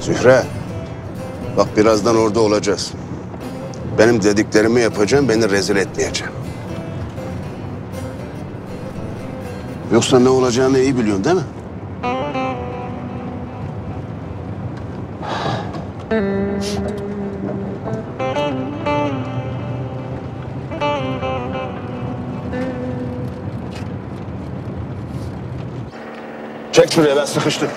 Zühre, bak birazdan orada olacağız. Benim dediklerimi yapacağım, beni rezil etmeyeceğim. Yoksa ne olacağını iyi biliyorsun değil mi? Çek şuraya, ben sıkıştım.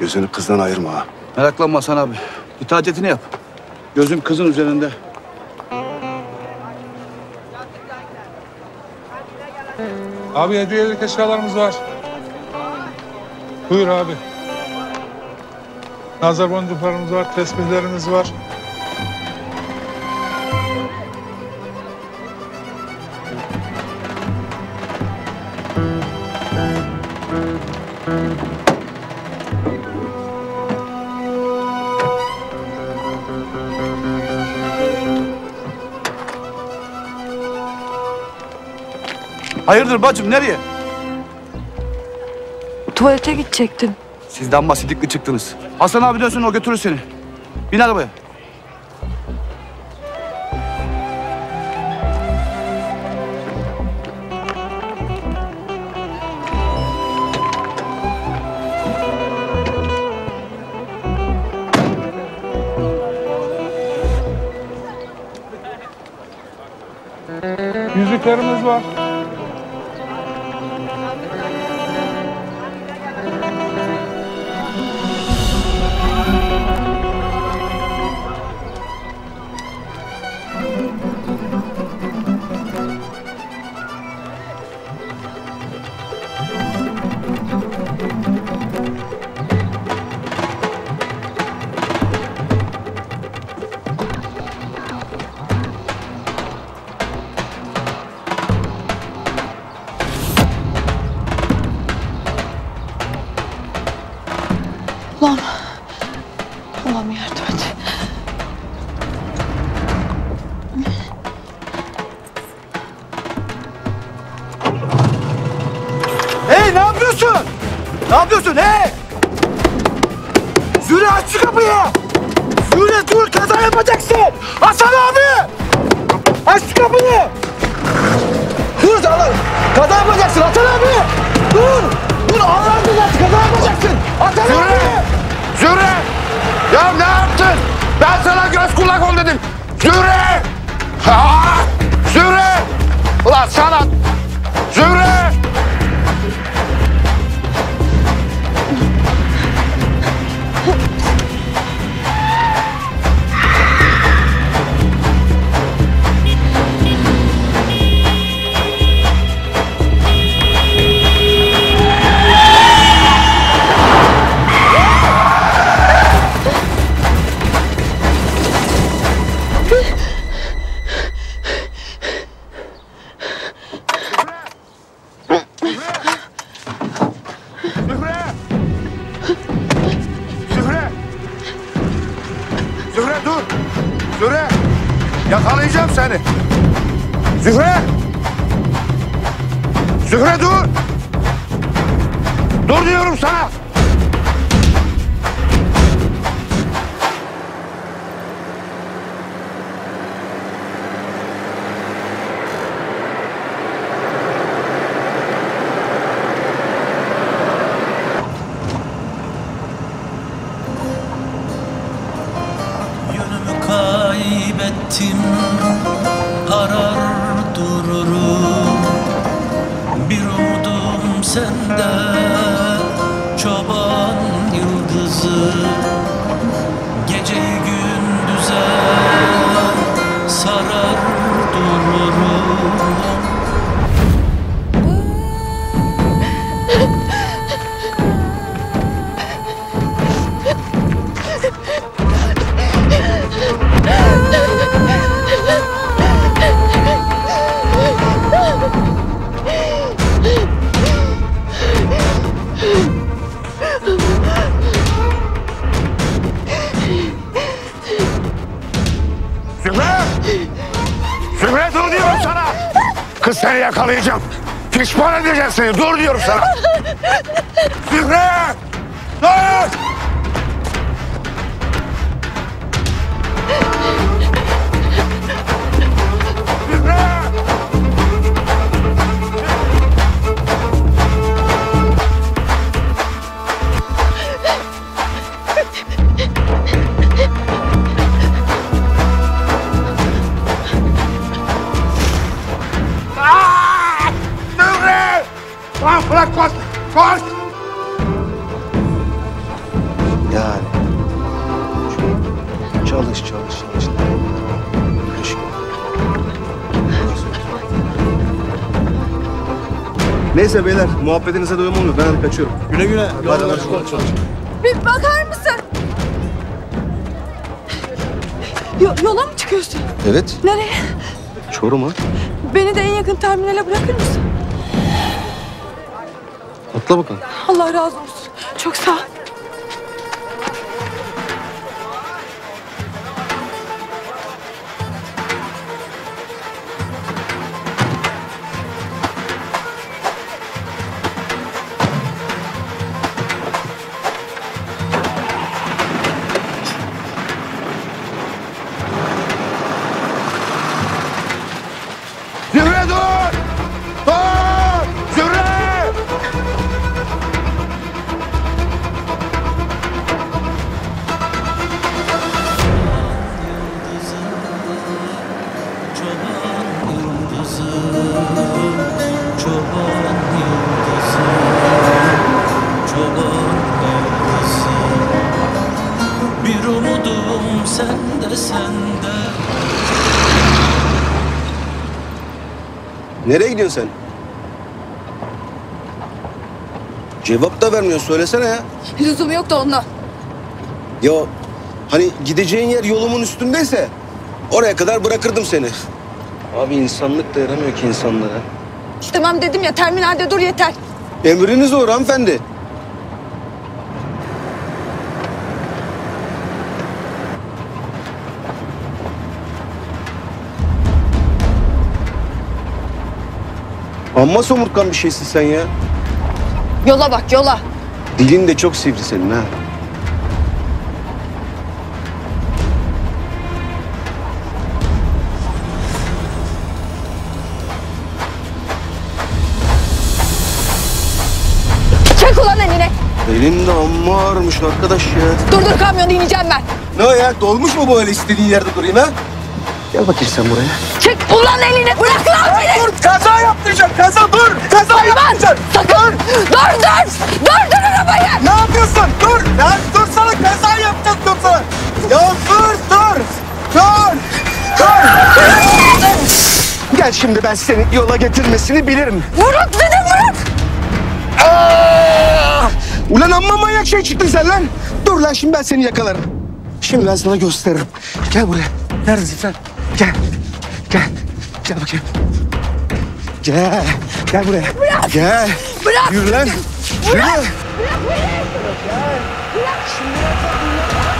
Gözünü kızdan ayırma ha. Meraklanma Hasan abi. İtaatini yap. Gözüm kızın üzerinde. Abi hediyelik eşyalarımız var. Buyur abi. Nazar boncuklarımız var, tesbihlerimiz var. Hayırdır bacım, nereye? Tuvalete gidecektim. Siz damma sidikli çıktınız. Hasan abi dönsün, o götürür seni. Bin arabaya. Yüzüklerimiz var. Zühre! Zühre! Ulan sana! Zühre! Dur diyorum sana! Zühre! Dur! Zühre! Bırak, koş! Koş! Yani... Çalış. Neyse beyler, muhabbetinize doyum olmuyor. Ben hadi kaçıyorum. Güle güle. Çalış. Bir bakar mısın? Yola mı çıkıyorsun? Evet. Nereye? Çorum'a. Beni de en yakın terminale bırakır mısın? Atla bakalım. Allah razı olsun. Çok sağ ol. Nereye gidiyorsun sen? Cevap da vermiyorsun, söylesene ya. Lüzum yok da onunla. Ya hani gideceğin yer yolumun üstündeyse oraya kadar bırakırdım seni. Abi insanlık da yaramıyor ki insanlara. İstemem dedim ya, terminalde dur yeter. Emriniz olur hanımefendi. Amma somurtkan bir şeysin sen ya. Yola bak, yola. Dilin de çok sivri senin ha. Çek ulan eline. Elin de amma ağırmış arkadaş ya. Dur kamyonu ineceğim ben. Ne ya, dolmuş mu bu öyle istediğin yerde durayım ha? Gel bakayım sen buraya. Çek ulan elini, bırak lan beni. Dur, kaza yaptıracağım, kaza dur. Kaza yaptıracağım. Sakın. Dur arabayı. Ne yapıyorsun? Dur. Ya dur sana, kaza yapacağım, dur sana. Ya dur. Gel şimdi ben seni yola getirmesini bilirim. Murat dedim, Murat. Ulan amma manyak şey çıktın sen lan. Dur lan şimdi ben seni yakalarım. Şimdi ben sana gösteririm. Gel buraya. Neredesin sen? Gel. Gel bakayım. Gel buraya. Bırak. Gel. Bırak. Yürü lan. Bırak. Yürü. Bırak. Bırak.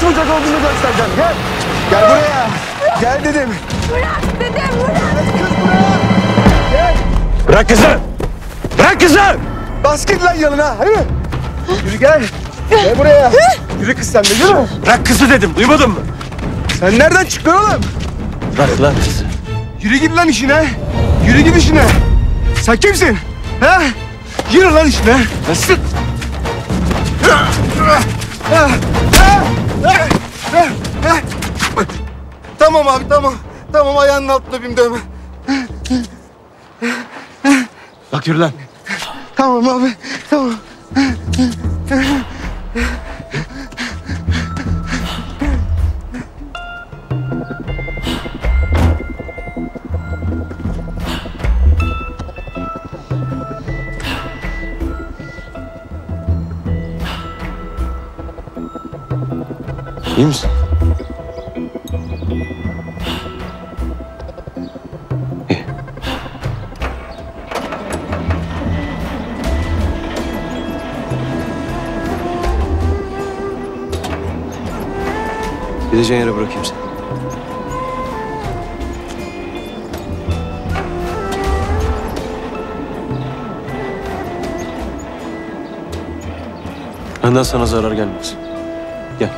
Şimdi çocuk olduğunu göstereceğim. Gel. Gel buraya. Bırak. Gel dedim. Bırak dedim. Bırak. Kız buraya. Gel. Bırak kızı. Bas git lan yanına. Hayır. Yürü gel. Gel buraya. Yürü kız sen de yürü. Bırak kızı dedim. Duymadın mı? Sen nereden çıktın oğlum? Bırak lan kızı. Yürü git lan işine. Sen kimsin? Ha? Yürü lan işine. Nasıl? Tamam abi tamam. Tamam ayağının altına öpeyim dövme. Bak yürü lan. Tamam abi tamam. İyi misin? Gideceğin yere bırakayım seni. Benden sana zarar gelmez. Gel.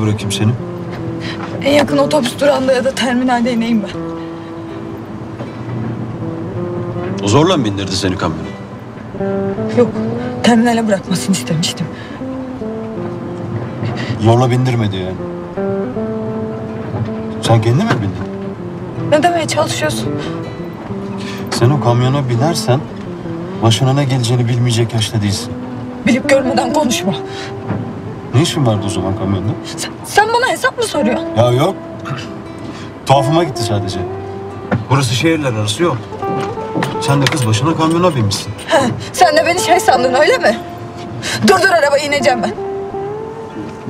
Bırakayım seni. En yakın otobüs durağında ya da terminalde ineyim ben. O zorla mı bindirdi seni kamyona? Yok, terminale bırakmasını istemiştim. Zorla bindirmedi yani. Sen kendin mi bindin? Ne demeye çalışıyorsun? Sen o kamyona binersen başına ne geleceğini bilmeyecek yaşta değilsin. Bilip görmeden konuşma. Ne işin vardı o zaman kamyonda? Sen bana hesap mı soruyorsun? Ya yok. Tuhafıma gitti sadece. Burası şehirler arası yok. Sen de kız başına kamyona binmişsin. He, sen de beni şey sandın öyle mi? Durdur arabayı ineceğim ben.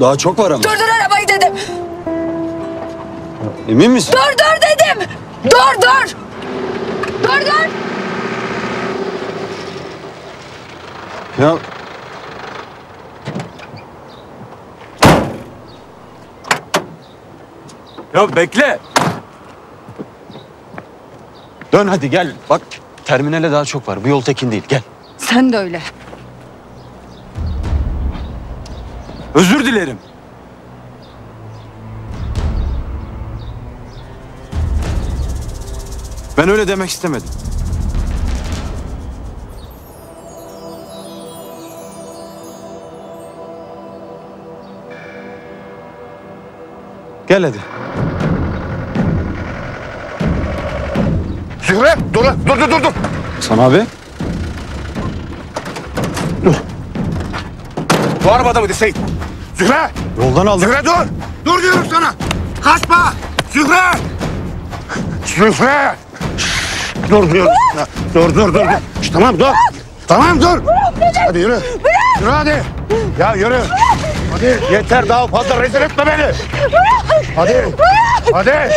Daha çok var ama. Durdur arabayı dedim. Ya, emin misin? Durdur dedim. Durdur. Durdur. Ya... Ya bekle. Dön hadi gel. Bak terminale daha çok var. Bu yol tekin değil. Gel. Sen de öyle. Özür dilerim. Ben öyle demek istemedim. Gel hadi. Zühre, dur. Hasan abi. Dur. Bu arabada mıydı Seyit? Zühre! Yoldan aldım. Zühre dur! Dur diyorum sana! Kaçma! Zühre! Zühre! Şşş, dur diyorum sana. Dur. Şş, tamam dur. Tamam dur. Hadi yürü. Yürü hadi. Ya yürü. Hadi yeter daha fazla rezil etme beni. Hadi. Hadi.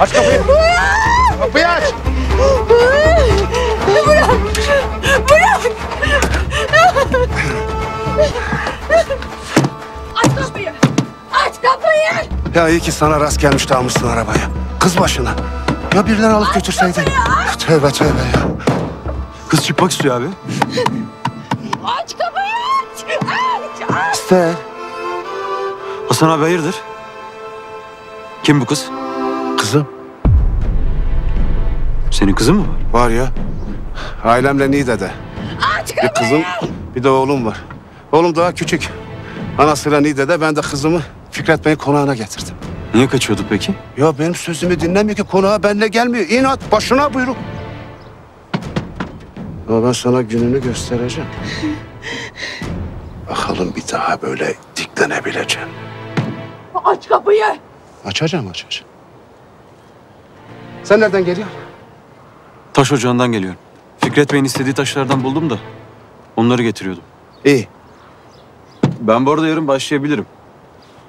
Aç kapıyı. Kapıyı aç. Bırak. Bırak. Aç kapıyı. Aç kapıyı. Ya iyi ki sana rast gelmiş de almışsın arabaya. Kız başına. Ya birileri alıp götürseydi. Tövbe tövbe ya. Kız çıkmak istiyor abi. Aç kapıyı aç. Aç aç. İşte. Hasan abi hayırdır? Kim bu kız? Kızım. Senin kızın mı var? Var ya. Ailemle Niğde'de. Aç kapıyı. Bir kızım, bir de oğlum var. Oğlum daha küçük. Anasıyla Niğde'de, ben de kızımı Fikret Bey'in konağına getirdim. Niye kaçıyordu peki? Ya benim sözümü dinlemiyor ki, konağa benimle gelmiyor. İnat, başına buyruk. Ama ben sana gününü göstereceğim. Bakalım bir daha böyle diklenebileceğim. Aç kapıyı. Açacağım, açacağım. Sen nereden geliyorsun? Taş ocağından geliyorum. Fikret Bey'in istediği taşlardan buldum da onları getiriyordum. İyi. Ben bu arada yarın başlayabilirim.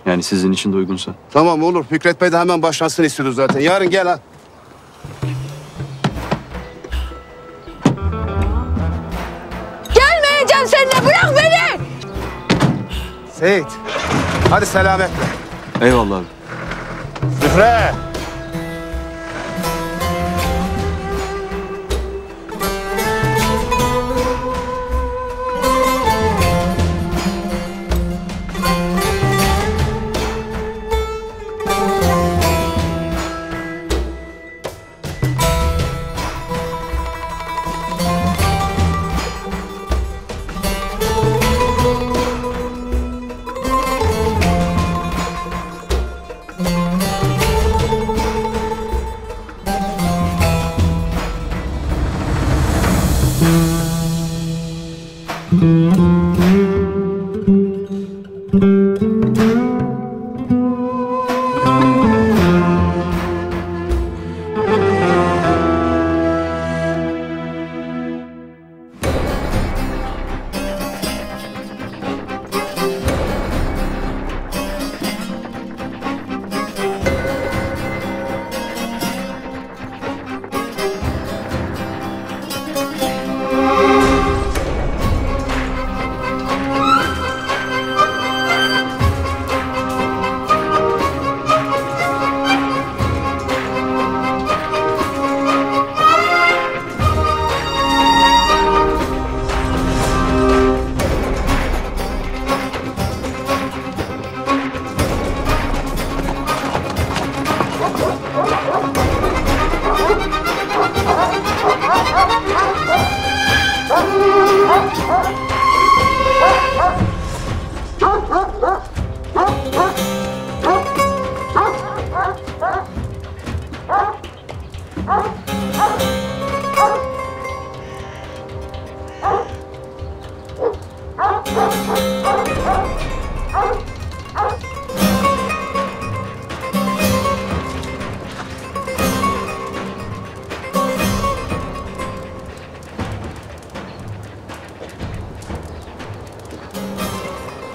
Yani sizin için de uygunsa. Tamam olur. Fikret Bey de hemen başlasın istiyordu zaten. Yarın gel ha. Gelmeyeceğim seninle. Bırak beni. Seyit. Hadi selametle. Eyvallah abi. Zühre.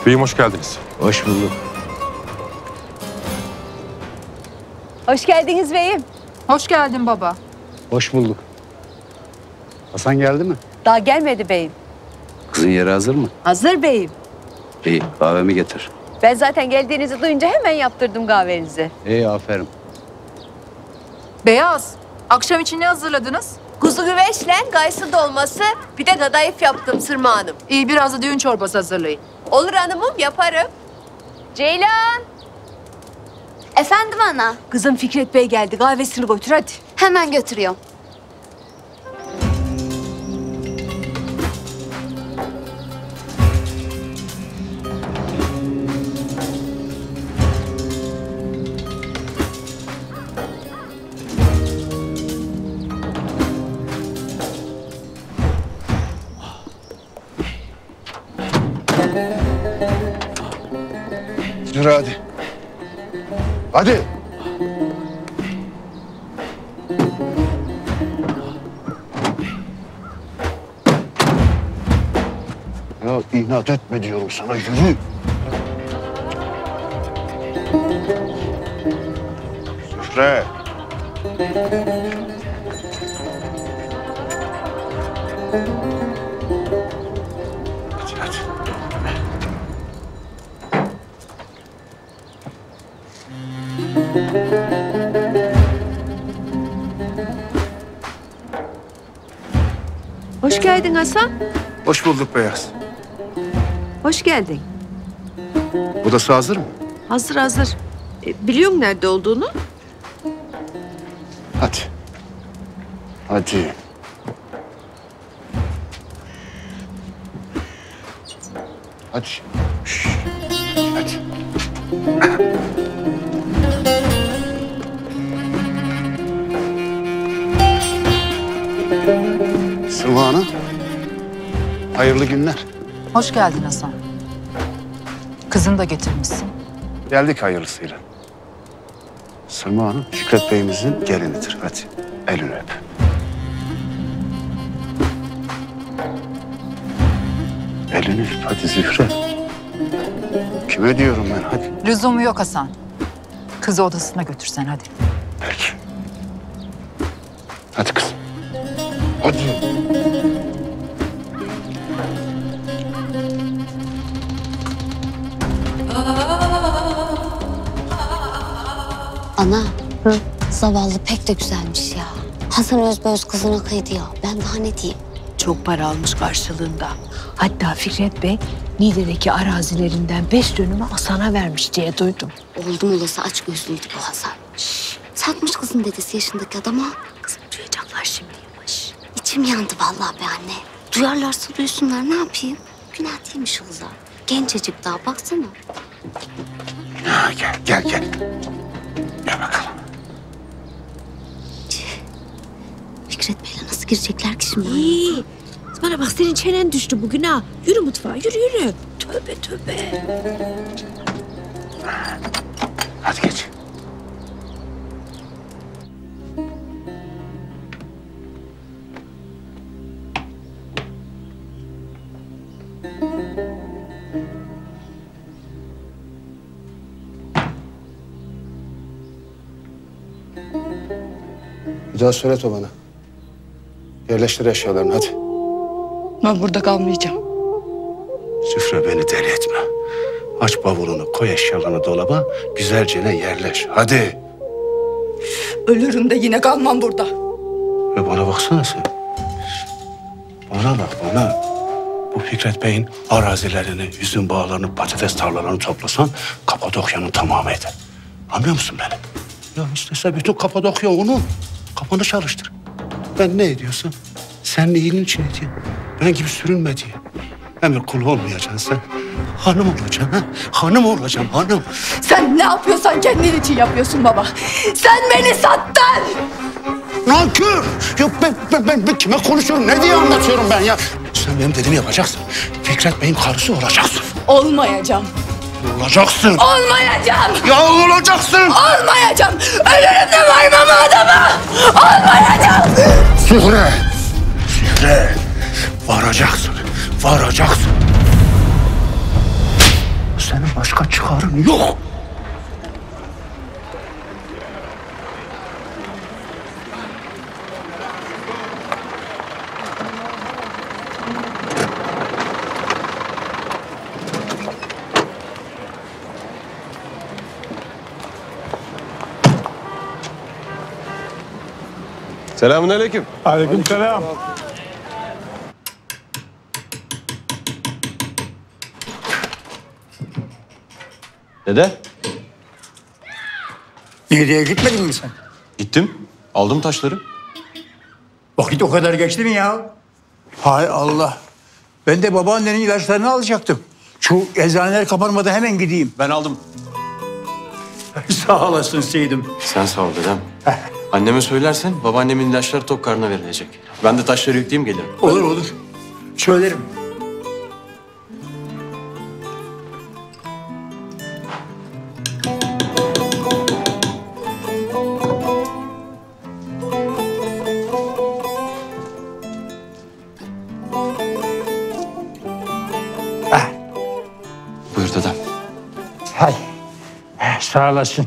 Beyim hoş geldiniz. Hoş bulduk. Hoş geldiniz beyim. Hoş geldin baba. Hoş bulduk. Hasan geldi mi? Daha gelmedi beyim. Kızın yeri hazır mı? Hazır beyim. İyi, kahvemi getir. Ben zaten geldiğinizi duyunca hemen yaptırdım kahvenizi. İyi, aferin. Beyaz, akşam için ne hazırladınız? Kuzu güveçle gaysı dolması, bir de kadayıf yaptım Sırma Hanım. İyi, biraz da düğün çorbası hazırlayın. Olur hanımım, yaparım. Ceylan! Efendim ana? Kızım Fikret Bey geldi, kahvesini götür hadi. Hemen götürüyorum. Hadi. Hadi. Ya inat etme diyorum sana, yürü. Zühre. Hoş geldin Hasan. Hoş bulduk Beyaz. Hoş geldin. Odası hazır mı? Hazır hazır. Biliyorum nerede olduğunu. Hadi. Hadi. Hadi. Şşş. Hadi. Sırma Hanım. Hayırlı günler. Hoş geldin Hasan. Kızını da getirmişsin. Geldik hayırlısıyla. Sırma Hanım, Fikret Bey'imizin gelinidir. Hadi, elini öp. Elini öp, hadi Zühre. Kime diyorum ben, hadi. Lüzumu yok Hasan. Kızı odasına götürsen, hadi. Peki. Hadi kız. Hadi. Ana, hı? Zavallı pek de güzelmiş ya. Hasan Özböz kızına kıydı ya. Ben daha ne diyeyim? Çok para almış karşılığında. Hatta Fikret Bey, Niğde'deki arazilerinden 5 dönümü Hasan'a vermiş diye duydum. Oldum olası aç gözlüydü bu Hasan. Şşş, satmış kızın dedesi yaşındaki adama. Kızım duyacaklar şimdi. Şş, içim yandı vallahi be anne. Duyarlarsa duysunlar, ne yapayım? Günah değilmiş kızlar. Gencecik daha, baksana. Ha, gel, gel, gel. Gel bakalım. Fikret Bey'le nasıl girecekler ki şimdi? İyi. Bana bak, senin çenen düştü bugün ha. Yürü mutfağa, yürü yürü. Tövbe tövbe. Hadi geç. Bir daha söyle o bana. Yerleştir eşyalarını hadi. Ben burada kalmayacağım. Zühre, beni deli etme. Aç bavulunu, koy eşyalarını dolaba, güzelcene yerleş. Hadi. Ölürüm de yine kalmam burada. Ve bana baksana sen. Bana bak bana. Bu Fikret Bey'in arazilerini, üzüm bağlarını, patates tarlalarını toplasan Kapadokya'nın tamamı eder. Anlıyor musun beni? Ya istese bütün Kapadokya onun. Kafanı çalıştır. Ben ne ediyorsun? Sen iyiliğin için ediyorsun. Ben gibi sürünme diye. Emir kulu olmayacaksın sen. Hanım olacaksın ha? Hanım olacaksın hanım. Sen ne yapıyorsan kendin için yapıyorsun baba. Sen beni sattın. Nankör! Ya ben kime konuşuyorum? Ne diye anlatıyorum ben ya? Sen benim dediğimi yapacaksın. Fikret Bey'in karısı olacaksın. Olmayacağım. Olacaksın. Olmayacağım. Ya olacaksın. Olmayacağım. Ölürüm de varmam adama. Olmayacağım. Zühre. Zühre. Varacaksın. Varacaksın. Senin başka çıkarın yok. Selamünaleyküm. Aleykümselam. Dede. Niğde'ye gitmedin mi sen? Gittim. Aldım taşları. Vakit o kadar geçti mi ya? Hay Allah. Ben de babaannenin ilaçlarını alacaktım. Şu eczaneler kapanmadan hemen gideyim. Ben aldım. Sağ olasın Seydim. Sen sağ ol dedem. Anneme söylersen babaannemin ilaçları tok karnına verilecek. Ben de taşları yükleyeyim gelirim. Olur olur. Söylerim. Ah. Buyur dedem. Hay. Sağ olasın.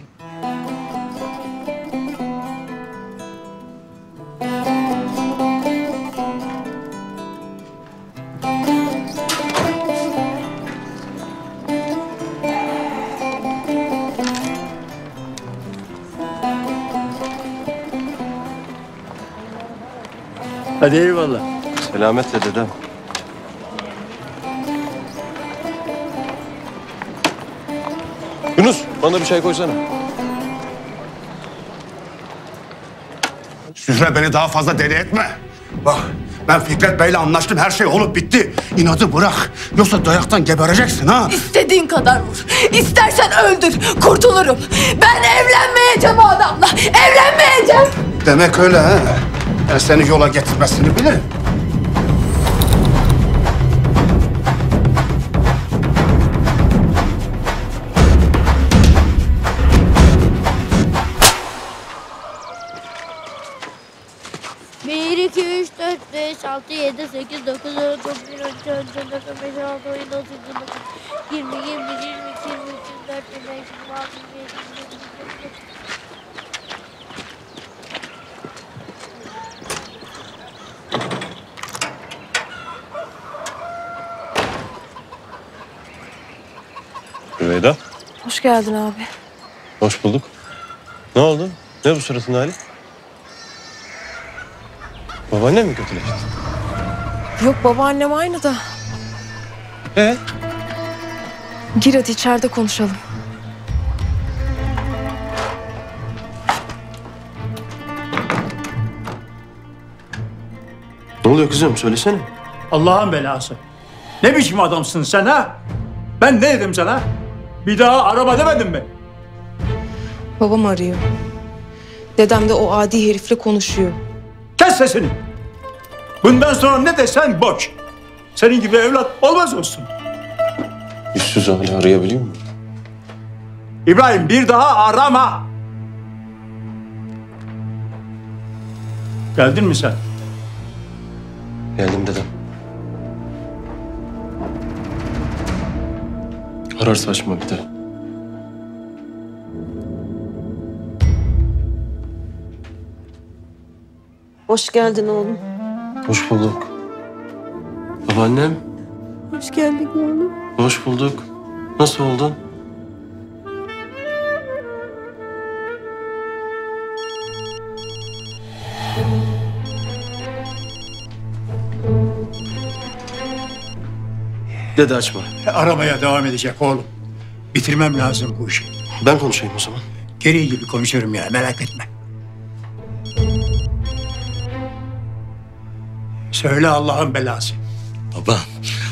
Hadi eyvallah. Selametle dedem. Yunus, bana bir çay koysana. Zühre, beni daha fazla deli etme. Bak, ben Fikret Bey'le anlaştım, her şey olup bitti. İnadı bırak, yoksa dayaktan gebereceksin ha. İstediğin kadar vur, istersen öldür, kurtulurum. Ben evlenmeyeceğim o adamla, evlenmeyeceğim. Demek öyle ha. Ben seni yola getirmesini bilirim. Rüveyda. Hoş geldin abi. Hoş bulduk. Ne oldu? Ne bu suratın hali? Babaannem mi kötüleşti? Yok, babaannem aynı da. Gir hadi, içeride konuşalım. Ne oluyor kızım, söylesene. Allah'ın belası. Ne biçim adamsın sen ha? Ben ne dedim sana? Bir daha araba demedim mi? Babam arıyor. Dedem de o adi herifle konuşuyor. Kes sesini. Bundan sonra ne desen boş. Senin gibi evlat olmaz olsun. Yüzsüz hala arayabiliyor muyum? İbrahim, bir daha arama. Geldin mi sen? Geldim dedem. Ararsa açma bir daha. Hoş geldin oğlum. Hoş bulduk. Babaannem. Hoş geldin oğlum. Hoş bulduk. Nasıl oldun? Dede açma. Aramaya devam edecek oğlum. Bitirmem lazım bu işi. Ben konuşayım o zaman. Gereği gibi konuşurum ya, merak etme. Söyle Allah'ın belası. Baba,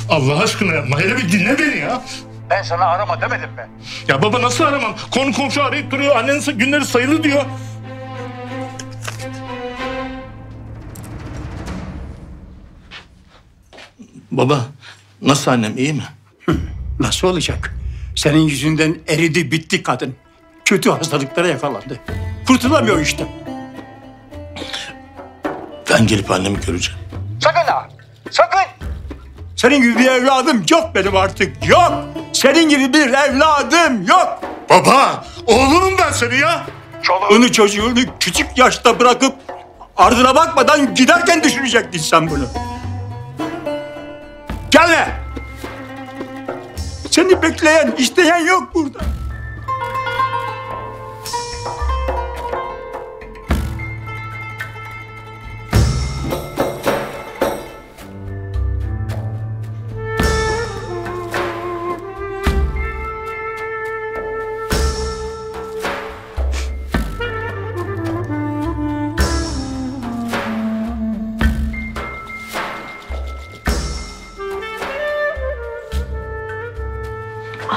Allah aşkına yapma. Hele bir dinle beni ya. Ben sana arama demedim mi? Ya baba, nasıl aramam? Konu komşu arayıp duruyor. Annenin günleri sayılı diyor. Baba, nasıl annem, iyi mi? Nasıl olacak? Senin yüzünden eridi bitti kadın. Kötü hastalıklara yakalandı. Kurtulamıyor işte. Ben gelip annemi göreceğim. Sakın ha! Sakın! Senin gibi bir evladım yok benim artık, yok! Senin gibi bir evladım yok! Baba! Oğlunum ben seni ya! Çoluğunu çocuğunu küçük yaşta bırakıp ardına bakmadan giderken düşünecektin sen bunu. Gelme! Seni bekleyen, isteyen yok burada.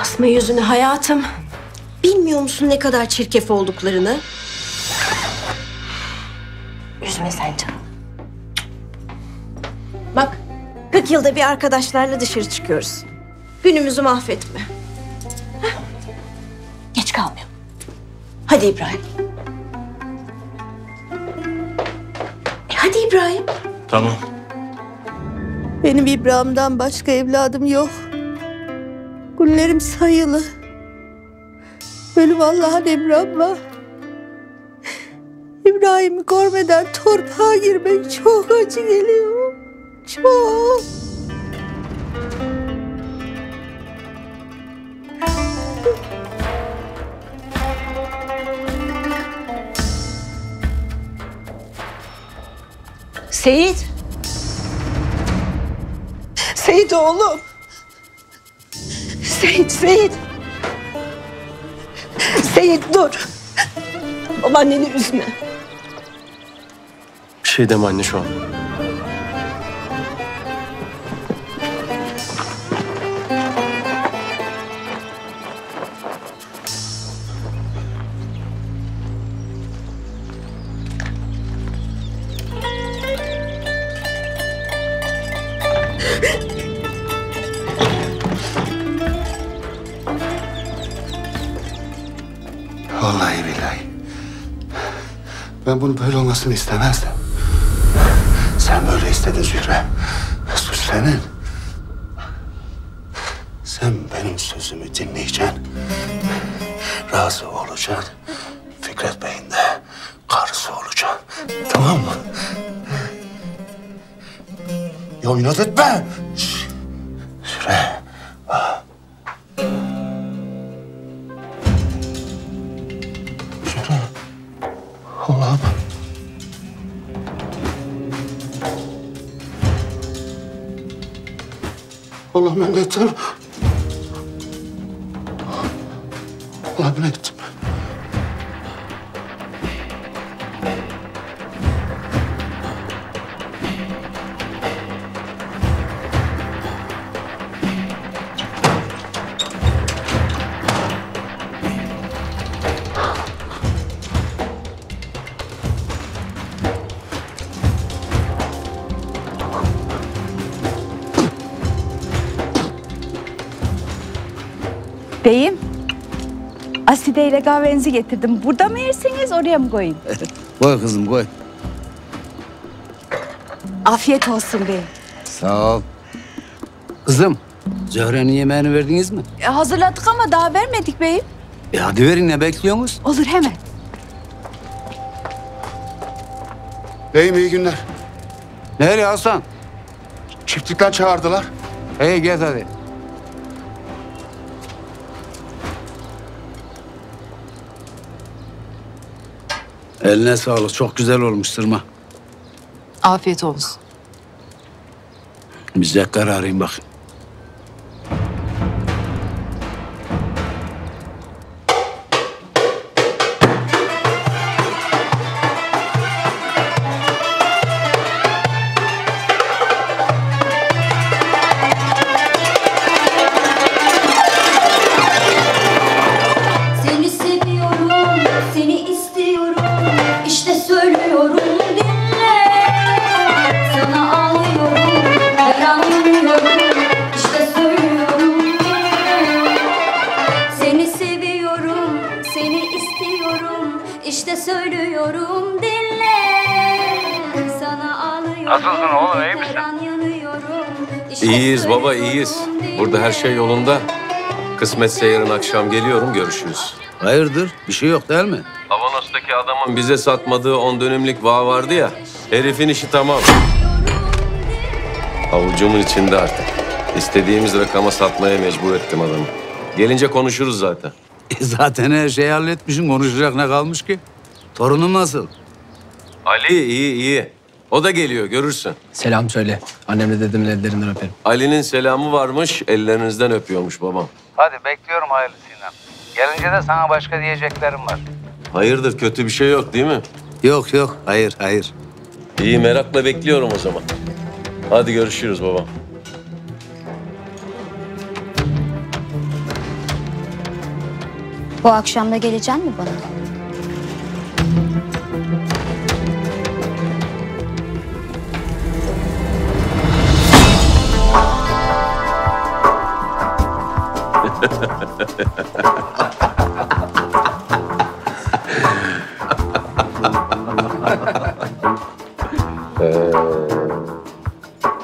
Asma yüzünü hayatım. Bilmiyor musun ne kadar çirkef olduklarını? Üzme sen canım. Bak, 40 yılda bir arkadaşlarla dışarı çıkıyoruz. Günümüzü mahvetme. Heh. Geç kalmayalım. Hadi İbrahim. Hadi İbrahim. Tamam. Benim İbrahim'den başka evladım yok. Günlerim sayılı. Benim Allah'ın emri ama İbrahim'i görmeden torpağa girmek çok acı geliyor. Çok. Seyit. Seyit oğlum. Seyit. Seyit dur. Babaanneni üzme. Bir şey deme anne şu an. Ben bunun böyle olmasını istemezdim. Sen böyle istedin Zühre. Suç senin. Sen benim sözümü dinleyeceksin. Razı olacaksın. Fikret Bey'in de karısı olacaksın. Tamam mı? Ya inat etme. Zühre. Allah'ım ben de ettim. Allah'ım ben de ettim. Beyim, Aside ile kahvenizi getirdim. Burada mı yersiniz, oraya mı koyayım? Koy kızım, koy. Afiyet olsun beyim. Sağ ol. Kızım, Zöhre'nin yemeğini verdiniz mi? Hazırladık ama daha vermedik beyim. Hadi verin, ne bekliyorsunuz? Olur, hemen. Beyim, iyi günler. Nereye Hasan? Çiftlikten çağırdılar. İyi, gel hadi. Eline sağlık. Çok güzel olmuş sırma. Afiyet olsun. Biz Zekkar arayayım bakayım. Baba iyiyiz. Burada her şey yolunda. Kısmetse yarın akşam geliyorum, görüşürüz. Hayırdır? Bir şey yok değil mi? Avanos'taki adamın bize satmadığı 10 dönümlük bağ vardı ya. Herifin işi tamam. Avucumun içinde artık. İstediğimiz rakama satmaya mecbur ettim adamı. Gelince konuşuruz zaten. Zaten her şeyi halletmişim. Konuşacak ne kalmış ki? Torunum nasıl? Ali iyi. O da geliyor, görürsün. Selam söyle. Annemle dedemin ellerinden öperim. Ali'nin selamı varmış, ellerinizden öpüyormuş babam. Hadi bekliyorum hayırlısıyla. Gelince de sana başka diyeceklerim var. Hayırdır, kötü bir şey yok değil mi? Yok, hayır. İyi, merakla bekliyorum o zaman. Hadi görüşürüz babam. Bu akşam da gelecek mi bana?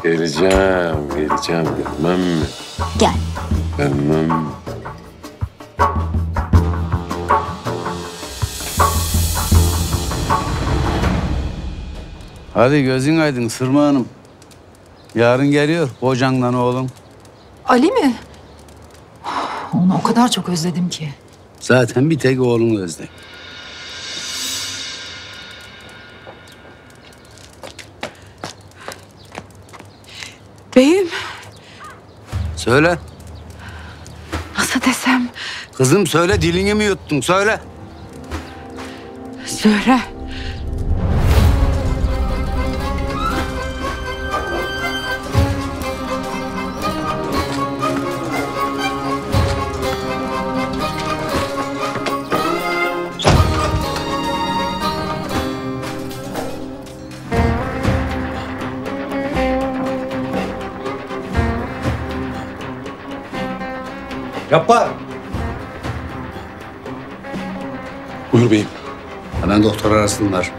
Geleceğim, gelmem mi? Gel. Gelmem. Hadi gözün aydın Sırma Hanım. Yarın geliyor kocanla oğlum. Ali mi? Onu o kadar çok özledim ki. Zaten bir tek oğlunu özledim. Beyim, Söyle. Nasıl desem? Kızım söyle, dilini mi yuttun? Söyle. Zühre. Cappar. Buyur beyim. Hemen doktor arasınlar.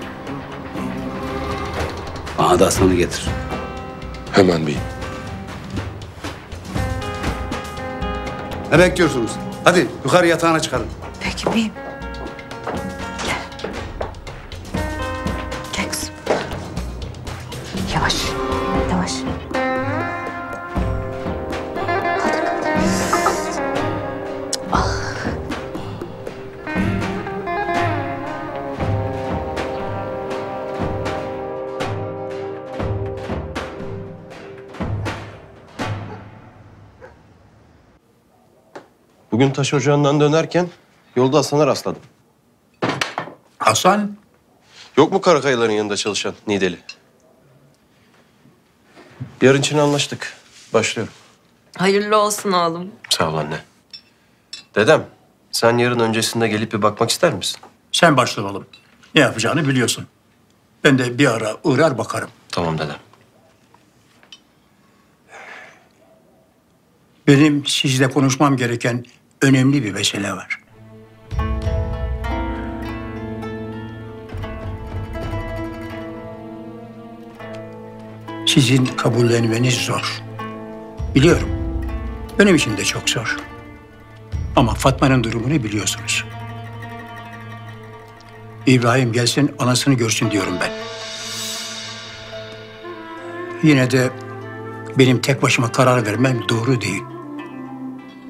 Bana da Aslan'ı getir. Hemen beyim. Ne bekliyorsunuz? Hadi yukarı yatağına çıkarın. Peki beyim. Gel. Gel kızım. Yavaş. Yavaş. Bugün taş ocağından dönerken yolda Hasan'a rastladım. Hasan? Yok mu Karakayların yanında çalışan Niğdeli? Yarın için anlaştık. Başlıyorum. Hayırlı olsun oğlum. Sağ ol anne. Dedem, sen yarın öncesinde gelip bir bakmak ister misin? Sen başla oğlum. Ne yapacağını biliyorsun. Ben de bir ara uğrar bakarım. Tamam dedem. Benim sizle konuşmam gereken önemli bir mesele var. Sizin kabullenmeniz zor. Biliyorum. Benim için de çok zor. Ama Fatma'nın durumunu biliyorsunuz. İbrahim gelsin, anasını görsün diyorum ben. Yine de benim tek başıma karar vermem doğru değil.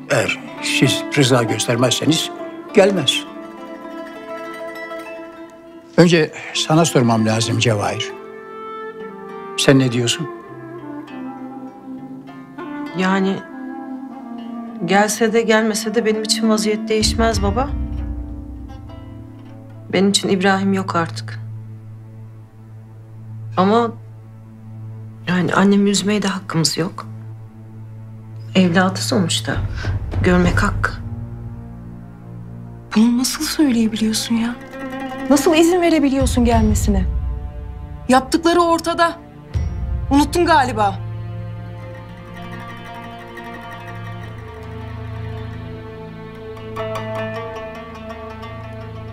Eğer siz rıza göstermezseniz gelmez. Önce sana sormam lazım Cevahir. Sen ne diyorsun? Yani gelse de gelmese de benim için vaziyet değişmez baba. Benim için İbrahim yok artık. Ama yani annemi üzmeye de hakkımız yok. Evladı sonuçta. Görmek hakkı. Bunu nasıl söyleyebiliyorsun ya? Nasıl izin verebiliyorsun gelmesine? Yaptıkları ortada. Unuttun galiba.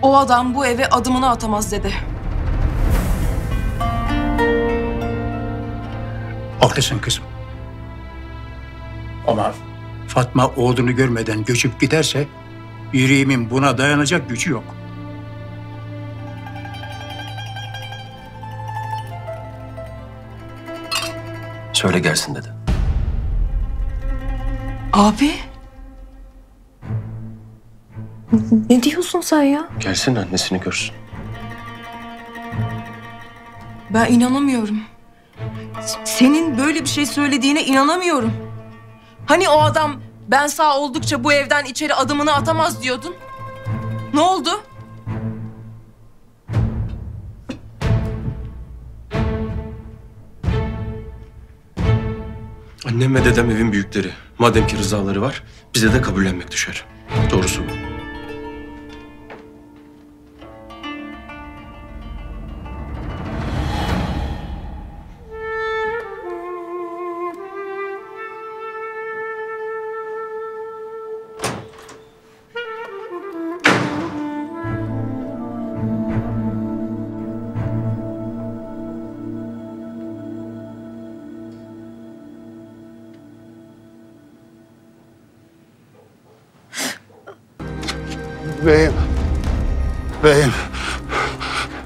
O adam bu eve adımını atamaz dedi. Haklısın kızım. Ama Fatma oğlunu görmeden göçüp giderse yüreğimin buna dayanacak gücü yok. Söyle gelsin dedi. Abi. Ne diyorsun sen ya? Gelsin annesini görsün. Ben inanamıyorum. Senin böyle bir şey söylediğine inanamıyorum. Hani o adam ben sağ oldukça bu evden içeri adımını atamaz diyordun. Ne oldu? Annem ve dedem evin büyükleri. Madem ki rızaları var, bize de kabullenmek düşer. Doğrusu bu.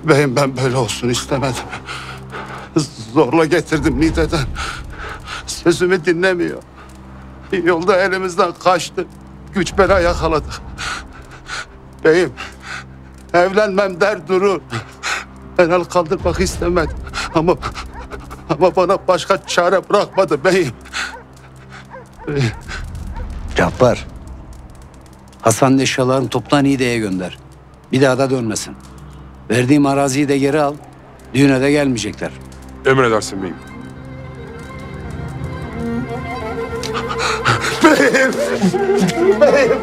Beyim ben böyle olsun istemedim. Zorla getirdim Niğde'den. Sözümü dinlemiyor. Yolda elimizden kaçtı. Güç bela yakaladı. Beyim evlenmem der durur. Ben el kaldırmak istemedim. Ama bana başka çare bırakmadı beyim. Cappar, Hasan'ın eşyalarını topla, Niğde'ye gönder. Bir daha da dönmesin. Verdiğim araziyi de geri al. Düğüne de gelmeyecekler. Emredersin beyim. Beyim! Beyim!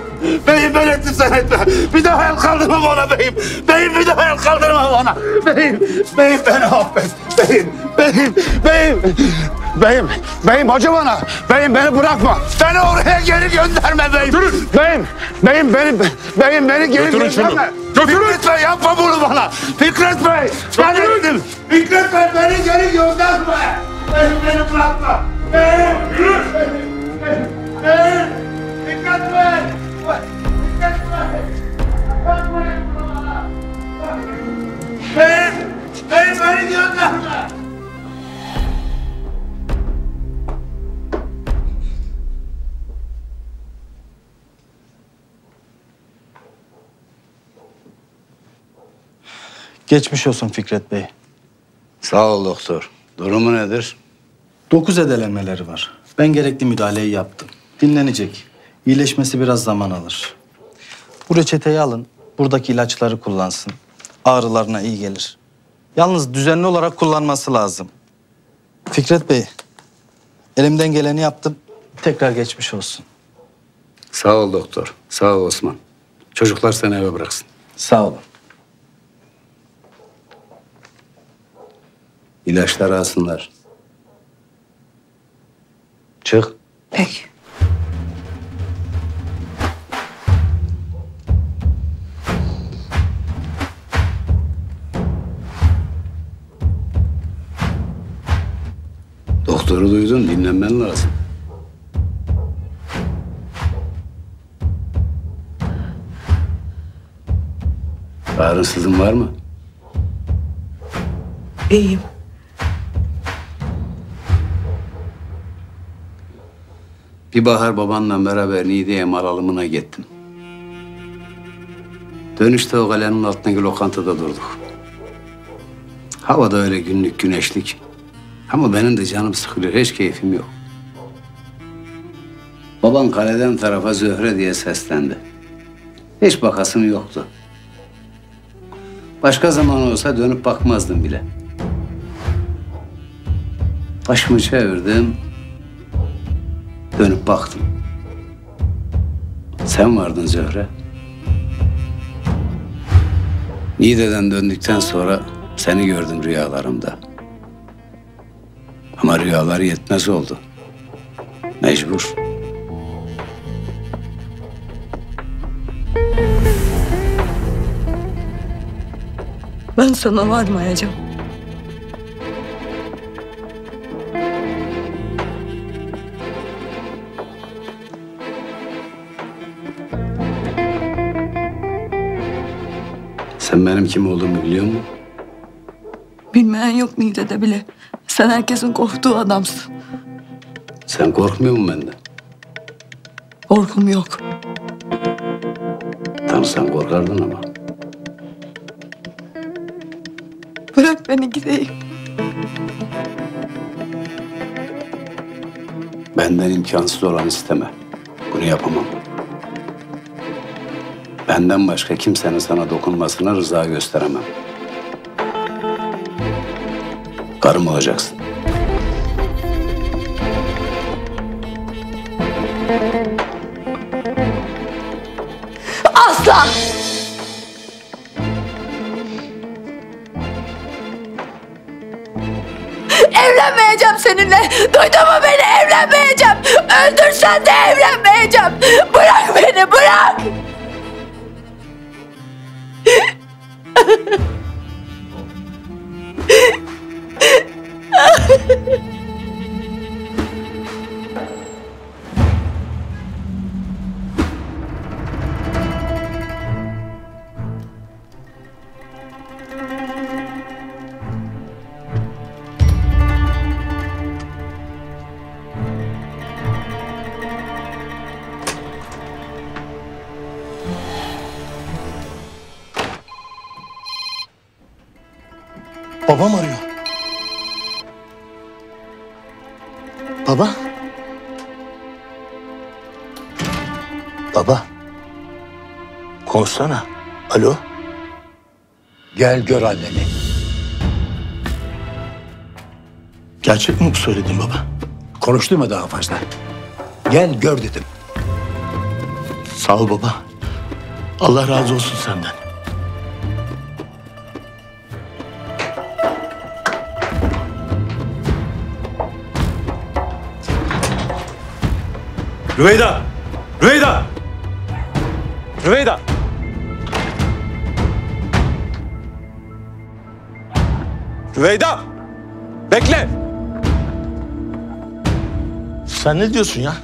Beyim ben ettim sen etme! Bir daha el kaldırmam ona beyim! Beyim bir daha el kaldırmam ona! Beyim! Beyim beni affet! Beyim! Beyim! Beyim! Beyim! Beyim acı bana! Beyim beni bırakma! Beni oraya geri gönderme beyim! Götürün! Beyim! Beyim beni! Beyim beni geri götürün gönderme! Şunu. Götürün! Fikret Bey yapma bunu bana! Fikret Bey! Ben ettim! Fikret Bey beni geri gönderme! Beyim beni bırakma! Beyim! Beyim! Beyim! Hey! Dikkat ver! Dikkat ver! Dikkat ver! Hey! Hey! Beni gönderme! Geçmiş olsun Fikret Bey. Sağ ol doktor. Durumu nedir? 9 edelenmeleri var. Ben gerekli müdahaleyi yaptım. Dinlenecek. İyileşmesi biraz zaman alır. Bu reçeteyi alın. Buradaki ilaçları kullansın. Ağrılarına iyi gelir. Yalnız düzenli olarak kullanması lazım. Fikret Bey, elimden geleni yaptım. Tekrar geçmiş olsun. Sağ ol doktor. Sağ ol Osman. Çocuklar seni eve bıraksın. Sağ olun. İlaçları alsınlar. Çık. Peki. Doktoru duydun, dinlenmen lazım. Ağrısızın var mı? İyiyim. Bir bahar babanla beraber Niğde'ye mal alımına gittim. Dönüşte o kalenin altındaki lokantada durduk. Havada öyle günlük güneşlik. Ama benim de canım sıkılıyor, hiç keyfim yok. Babam kaleden tarafa Zühre diye seslendi. Hiç bakasım yoktu. Başka zaman olsa dönüp bakmazdım bile. Başımı çevirdim, dönüp baktım. Sen vardın Zühre. Niğde'den döndükten sonra seni gördüm rüyalarımda. Ama rüyalar yetmez oldu. Mecbur. Ben sana varmayacağım. Sen benim kim olduğumu biliyor musun? Bilmeyen yok Niğde'de bile. Sen herkesin korktuğu adamsın. Sen korkmuyor musun benden? Korkum yok. Tam sen korkardın ama. Bırak beni gideyim. Benden imkansız olan isteme. Bunu yapamam. Benden başka kimsenin sana dokunmasına rıza gösteremem. Karım olacaksın. Aslan! Evlenmeyeceğim seninle. Duydun mu beni? Evlenmeyeceğim. Öldürsen de evlenmeyeceğim. Bırak beni, bırak! Babam arıyor. Baba? Baba, konuşsana. Alo. Gel gör anneni. Gerçek mi bu söylediğin baba? Konuştu mu daha fazla? Gel gör dedim. Sağ ol baba. Allah razı olsun senden. Rüveyda! Rüveyda! Rüveyda! Rüveyda! Bekle! Sen ne diyorsun ya?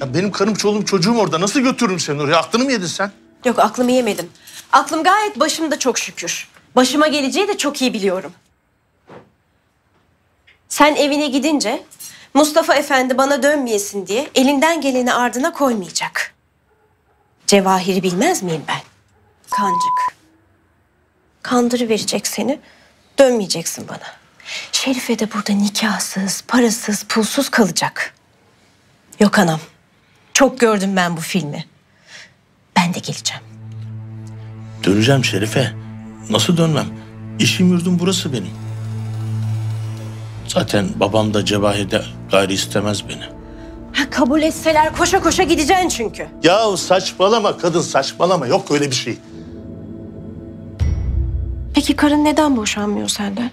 Ya benim karım, çoluğum, çocuğum orada. Nasıl götürürüm seni oraya? Aklını mı yedin sen? Yok, aklımı yemedim. Aklım gayet başımda çok şükür. Başıma geleceği de çok iyi biliyorum. Sen evine gidince Mustafa Efendi bana dönmeyesin diye elinden geleni ardına koymayacak. Cevahir'i bilmez miyim ben? Kancık. Kandırıverecek seni, dönmeyeceksin bana. Şerife de burada nikahsız, parasız, pulsuz kalacak. Yok anam, çok gördüm ben bu filmi. Ben de geleceğim. Döneceğim Şerife. Nasıl dönmem? İşim yurdum burası benim. Zaten babam da Cevahir de gayri istemez beni. Ha, kabul etseler koşa koşa gideceksin çünkü. Yahu saçmalama kadın, saçmalama. Yok öyle bir şey. Peki karın neden boşanmıyor senden?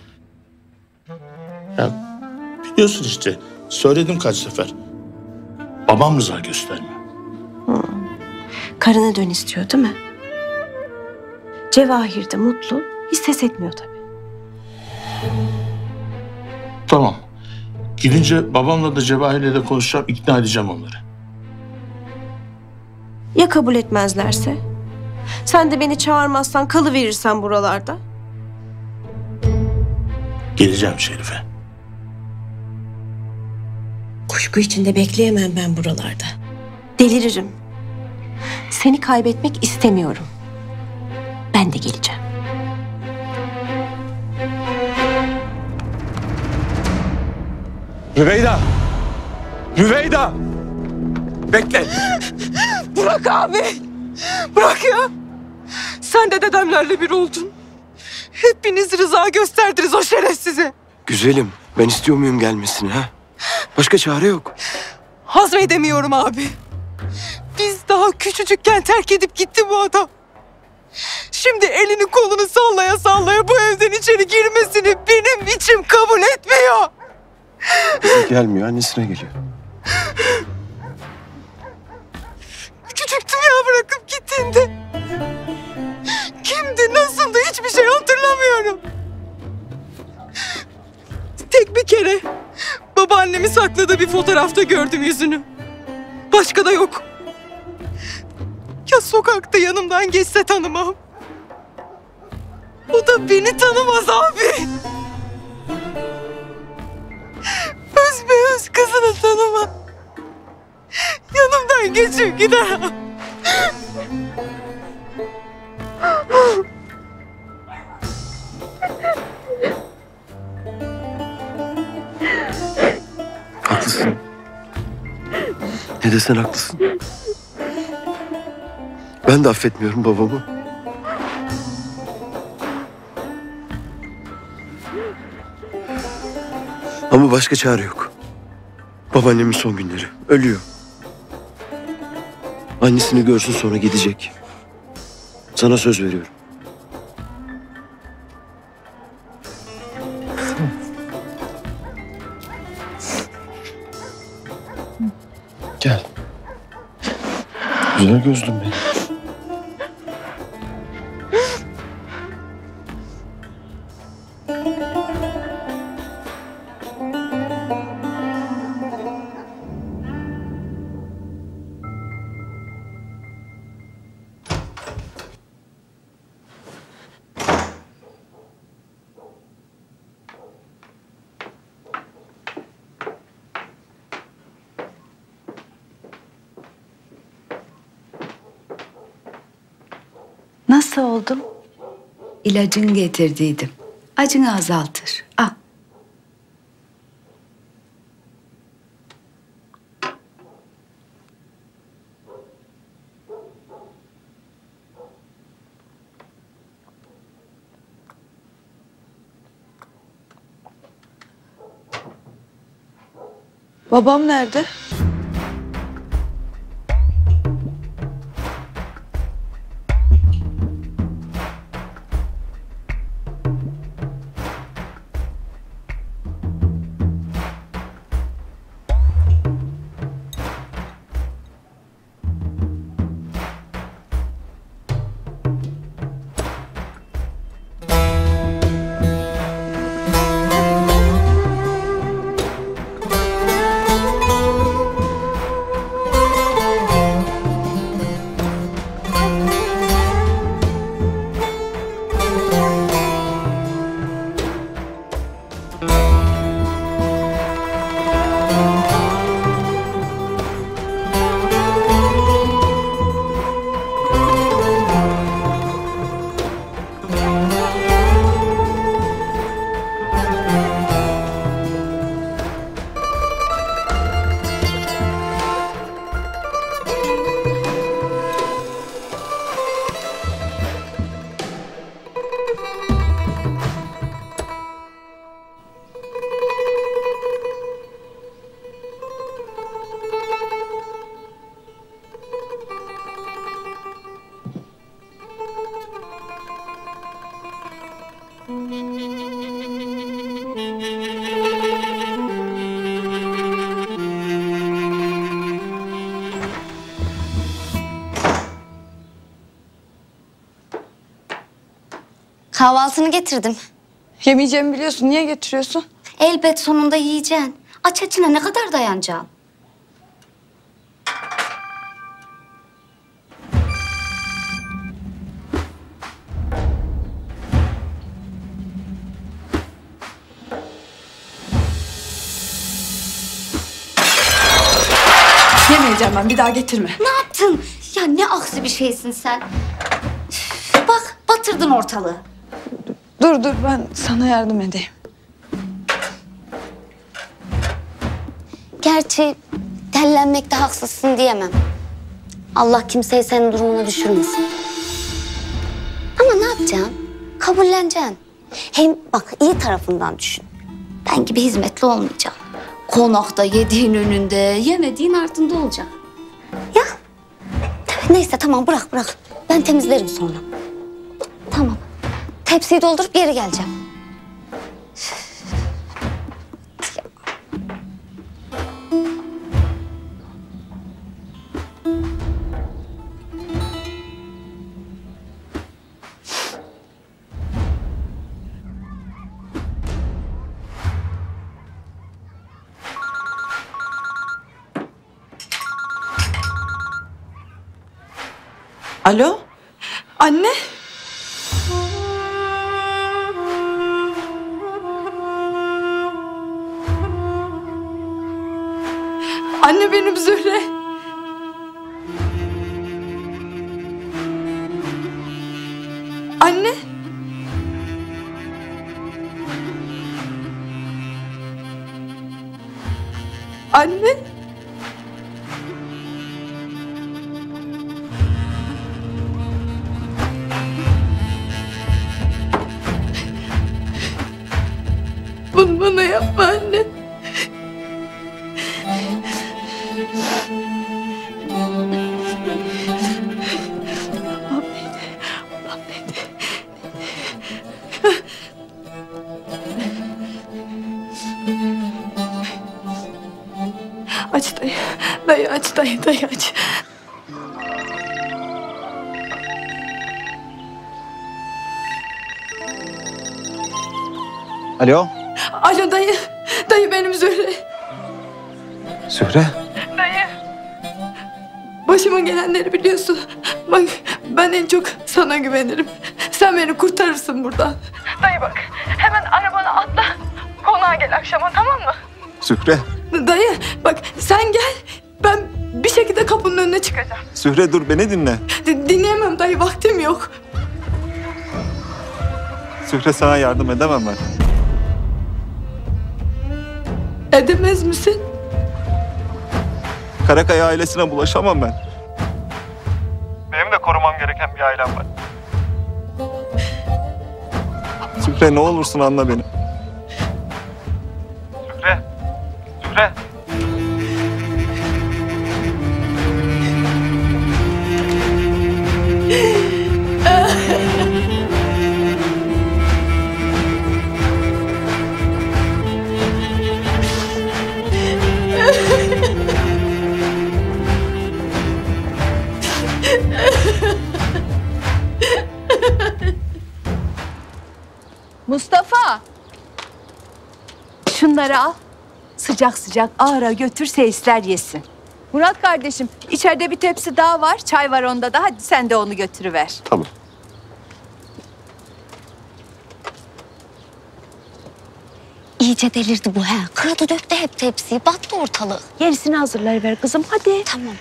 Ya biliyorsun işte. Söyledim kaç sefer. Babam rıza göstermiyor. Karına dön istiyor değil mi? Cevahir de mutlu, hiç ses etmiyor tabii. Tamam. Gidince babamla da Cevahir'le de konuşacağım, ikna edeceğim onları. Ya kabul etmezlerse? Sen de beni çağırmazsan kalıverirsen buralarda. Geleceğim Şerife. Kuşku içinde bekleyemem ben buralarda. Deliririm. Seni kaybetmek istemiyorum. Ben de geleceğim. Rüveyda! Rüveyda! Bekle! Bırak abi! Bırak ya! Sen de dedemlerle bir oldun. Hepiniz rıza gösterdiniz o şerefsize. Güzelim, ben istiyor muyum gelmesini ha? Başka çare yok. Hazmedemiyorum abi. Biz daha küçücükken terk edip gitti bu adam. Şimdi elini kolunu sallaya sallaya bu evden içeri girmesini benim içim kabul etmiyor. Bize gelmiyor, annesine geliyor. Küçüktüm ya bırakıp gittiğinde. Kimdi, nasıldı hiçbir şey hatırlamıyorum. Tek bir kere babaannemi sakladığı bir fotoğrafta gördüm yüzünü. Başka da yok. Ya sokakta yanımdan geçse tanımam. O da beni tanımaz abi. Özbeöz kızını tanımam. Yanımdan geçip gider. Haklısın. Ne desen haklısın. Ben de affetmiyorum babamı. Ama başka çare yok. Babaannemin son günleri. Ölüyor. Annesini görsün sonra gidecek. Sana söz veriyorum. Gel. Güzel gözlüm benim. Nasıl oldum? İlacını getirdiydim. Acını azaltır. Al. Babam nerede? Kahvaltını getirdim. Yemeyeceğimi biliyorsun. Niye getiriyorsun? Elbet sonunda yiyeceksin. Aç açına ne kadar dayanacaksın? Yemeyeceğim ben. Bir daha getirme. Ne yaptın? Ya ne aksi bir şeysin sen. Bak batırdın ortalığı. Dur dur, ben sana yardım edeyim. Gerçi dellenmekte haksızsın diyemem. Allah kimseyi senin durumuna düşürmesin. Ama ne yapacaksın? Kabulleneceksin. Hem bak iyi tarafından düşün. Ben gibi hizmetli olmayacağım. Konakta yediğin önünde, yemediğin ardında olacak. Ya neyse tamam, bırak bırak. Ben temizlerim sonra. Tamam. Tepsiyi doldurup geri geleceğim. Alo? Anne? Anne, benim Zühre. Anne. Anne. Bunu bana yapma anne. Dayı aç. Alo. Alo dayı. Dayı, benim Zühre. Zühre? Dayı. Başıma gelenleri biliyorsun. Bak, ben en çok sana güvenirim. Sen beni kurtarırsın buradan. Dayı bak, hemen arabana atla. Konağa gel akşama, tamam mı? Zühre. Dayı bak, sen gel. Ben bir şekilde kapının önüne çıkacağım. Zühre dur, beni dinle. Dinleyemem dayı, vaktim yok. Zühre, sana yardım edemem ben. Edemez misin? Karakaya ailesine bulaşamam ben. Benim de korumam gereken bir ailem var. Zühre, ne olursun anla beni. Zühre. Zühre. Mustafa! Şunları al. Sıcak sıcak ağıra götür, seyisler yesin. Murat kardeşim, içeride bir tepsi daha var. Çay var onda da. Hadi sen de onu götürüver. Tamam. İyice delirdi bu he. Kırdı döktü hep tepsiyi. Battı ortalığı. Yenisini hazırlayıver kızım. Hadi. Tamam.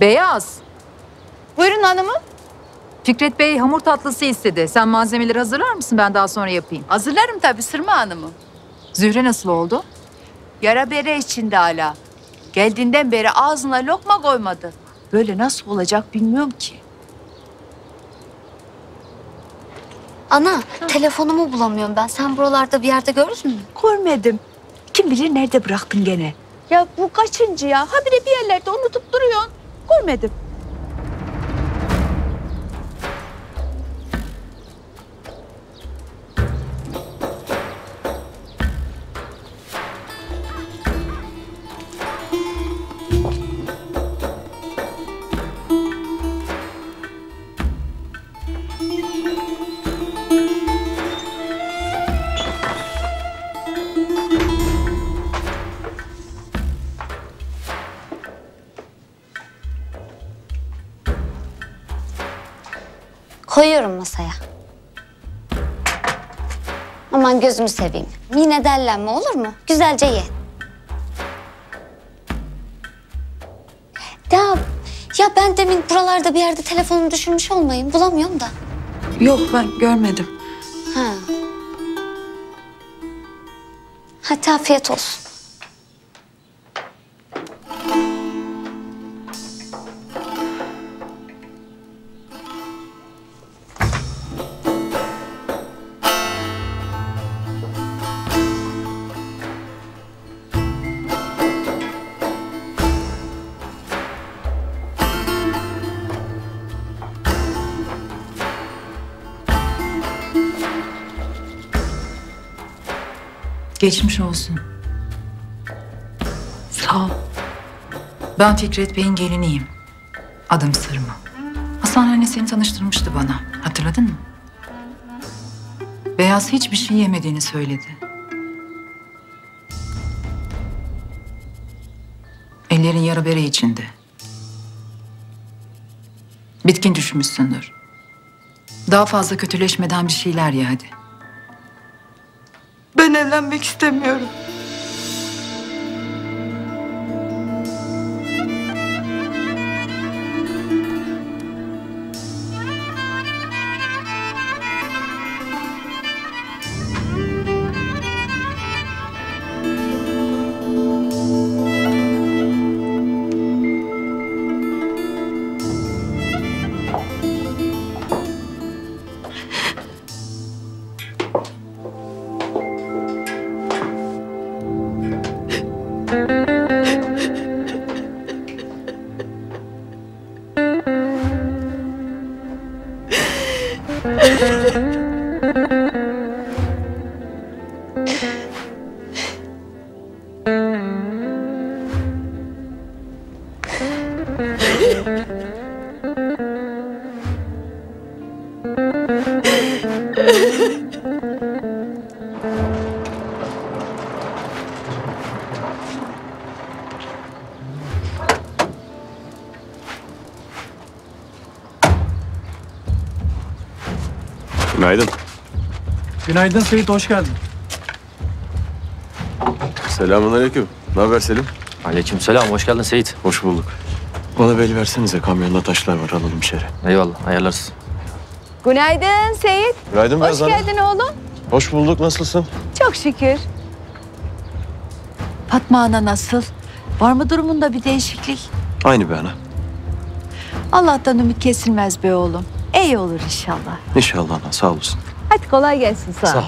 Beyaz. Buyurun hanımım. Fikret Bey hamur tatlısı istedi. Sen malzemeleri hazırlar mısın? Ben daha sonra yapayım. Hazırlarım tabii Sırma Hanım'ım. Zühre nasıl oldu? Yara bere içinde hala. Geldiğinden beri ağzına lokma koymadı. Böyle nasıl olacak bilmiyorum ki. Ana, telefonumu bulamıyorum ben. Sen buralarda bir yerde gördün mü? Görmedim. Kim bilir nerede bıraktın gene? Ya bu kaçıncı ya? Habire bir yerlerde unutup duruyorsun. Görmedim. Koyuyorum masaya. Aman gözümü seveyim. Yine dellenme olur mu? Güzelce ye. Ya ben demin buralarda bir yerde telefonumu düşürmüş olmayayım. Bulamıyorum da. Yok ben görmedim. Ha. Hadi afiyet olsun. Geçmiş olsun. Sağ ol. Ben Fikret Bey'in geliniyim. Adım Sırma. Aslan anne seni tanıştırmıştı bana. Hatırladın mı? Beyaz hiçbir şey yemediğini söyledi. Ellerin yara bere içinde. Bitkin düşmüşsündür. Daha fazla kötüleşmeden bir şeyler ye hadi. Ben evlenmek istemiyorum. Günaydın. Günaydın Seyit, hoş geldin. Selamünaleyküm. Ne haber Selim? Aleykümselam, hoş geldin Seyit. Hoş bulduk. Bana bel versenize, kamyonda taşlar var, alalım içeri. Eyvallah, ayarlarsın. Günaydın Seyit. Günaydın Bezhan. Hoş geldin oğlum. Hoş bulduk, nasılsın? Çok şükür. Fatma ana nasıl? Var mı durumunda bir değişiklik? Aynı be ana. Allah'tan ümit kesilmez be oğlum. İyi olur inşallah. İnşallah ana, sağ olasın. Hadi kolay gelsin sana. Sağ ol.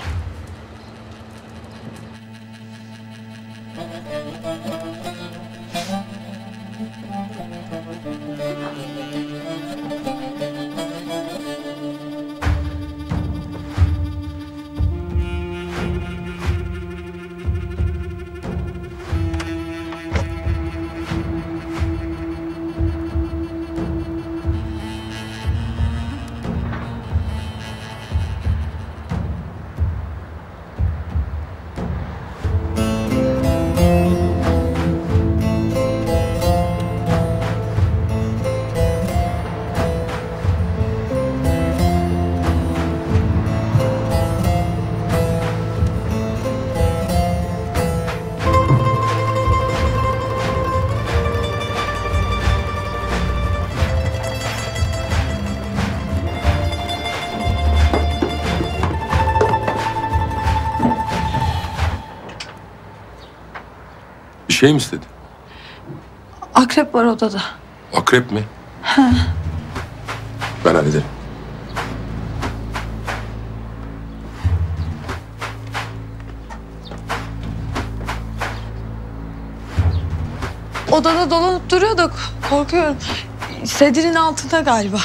şey mi istedi? Akrep var odada. Akrep mi? He. Ben hallederim. Odada dolanıp duruyorduk. Korkuyorum. Sedirin altında galiba.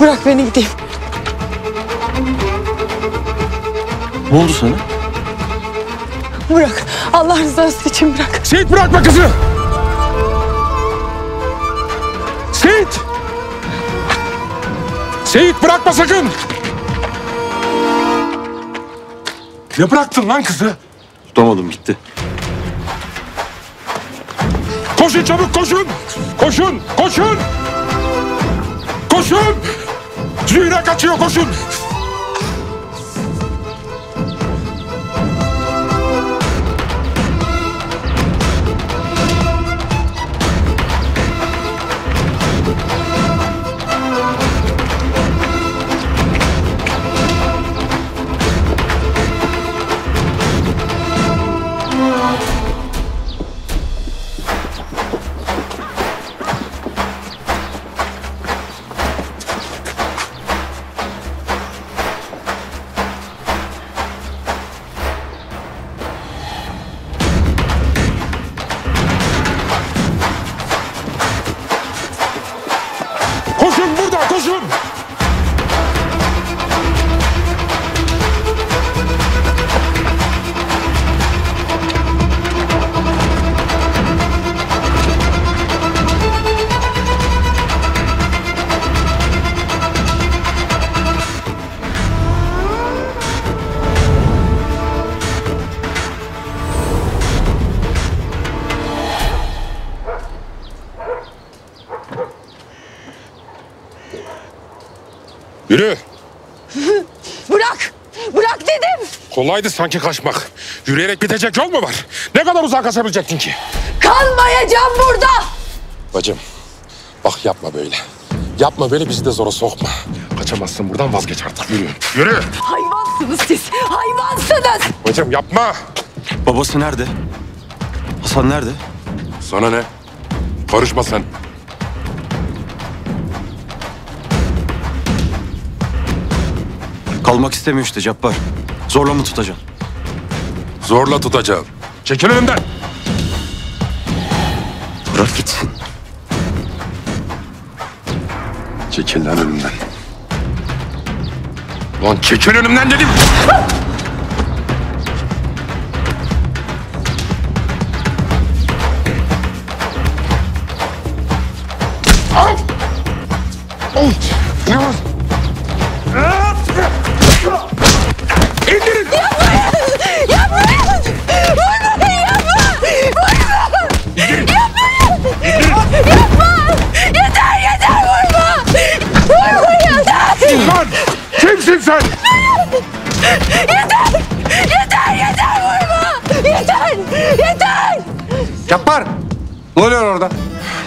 Bırak beni gideyim. Ne oldu sana? Bırak. Allah rızası için bırak. Seyit, bırakma kızı. Seyit. Seyit, bırakma sakın. Ne bıraktın lan kızı? Tutamadım, gitti. Koşun çabuk, koşun. Koşun, koşun. Koşun. Zühre kaçıyor, koşun! Yürü! Bırak! Bırak dedim! Kolaydı sanki kaçmak. Yürüyerek bitecek yol mu var? Ne kadar uzağa kaçabilecektin ki? Kalmayacağım burada! Bacım, bak yapma böyle. Yapma böyle, bizi de zora sokma. Kaçamazsın buradan, vazgeç artık. Yürü! Yürü! Hayvansınız siz! Hayvansınız! Bacım yapma! Babası nerede? Hasan nerede? Sana ne? Karışma sen. Kalmak istemiyor işte Cappar. Zorla mı tutacaksın? Zorla tutacağım. Çekil önümden. Bırak gitsin. Çekil lan önümden. Lan çekil önümden dedim.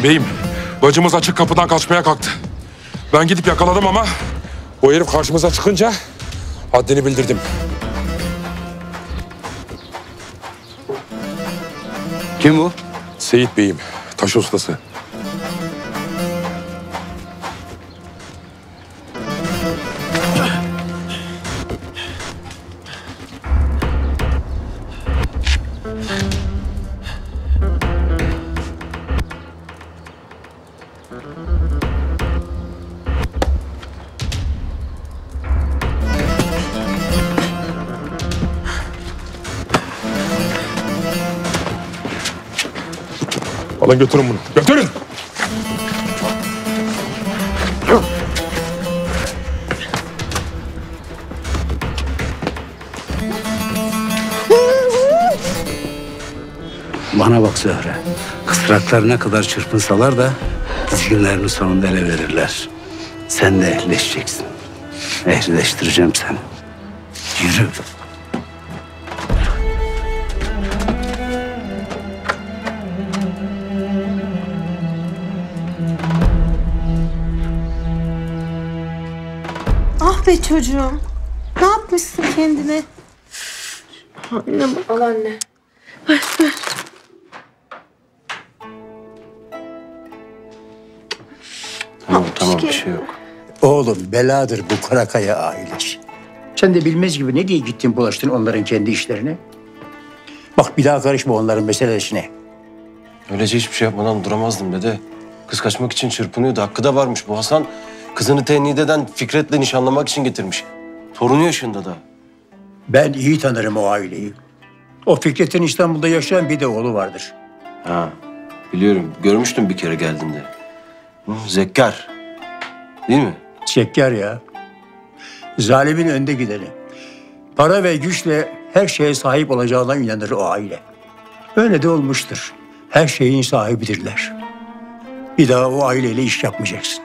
Beyim, bacımız açık kapıdan kaçmaya kalktı. Ben gidip yakaladım ama o herif karşımıza çıkınca haddini bildirdim. Kim bu? Seyit Bey'im, taş ustası. Alın götürün bunu. Götürün! Bana bak Zühre. Kısraklarına kadar çırpınsalar da dizginlerinin sonunda ele verirler. Sen de ehlileşeceksin. Ehlileştireceğim seni. Yürü. Ah be çocuğum. Ne yapmışsın kendine? Anne bak. Al anne. Ver ver. Tamam, bir şey yok. Oğlum, beladır bu Karakaya ailesi. Sen de bilmez gibi ne diye gittin bulaştın onların kendi işlerine? Bak bir daha karışma onların meselesine. Öylece hiçbir şey yapmadan duramazdım dede. Kız kaçmak için çırpınıyordu. Hakkı da varmış. Bu Hasan kızını Niğde'den Fikret'le nişanlamak için getirmiş. Torunu yaşında da. Ben iyi tanırım o aileyi. O Fikret'in İstanbul'da yaşayan bir de oğlu vardır. Ha, biliyorum. Görmüştüm bir kere geldiğinde. Zekkar. Değil mi? Zekkar ya. Zalimin önde gideni. Para ve güçle her şeye sahip olacağına inanır o aile. Öyle de olmuştur. Her şeyin sahibidirler. Bir daha o aileyle iş yapmayacaksın.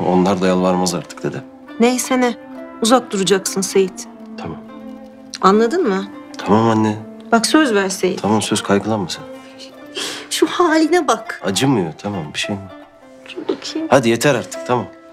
Onlar da yalvarmaz artık dede. Neyse ne. Uzak duracaksın Seyit. Tamam. Anladın mı? Tamam anne. Bak söz ver Seyit. Tamam söz, kaygılanma sen. Şu haline bak. Acımıyor, tamam bir şey mi? Hadi yeter artık, tamam. Hadi.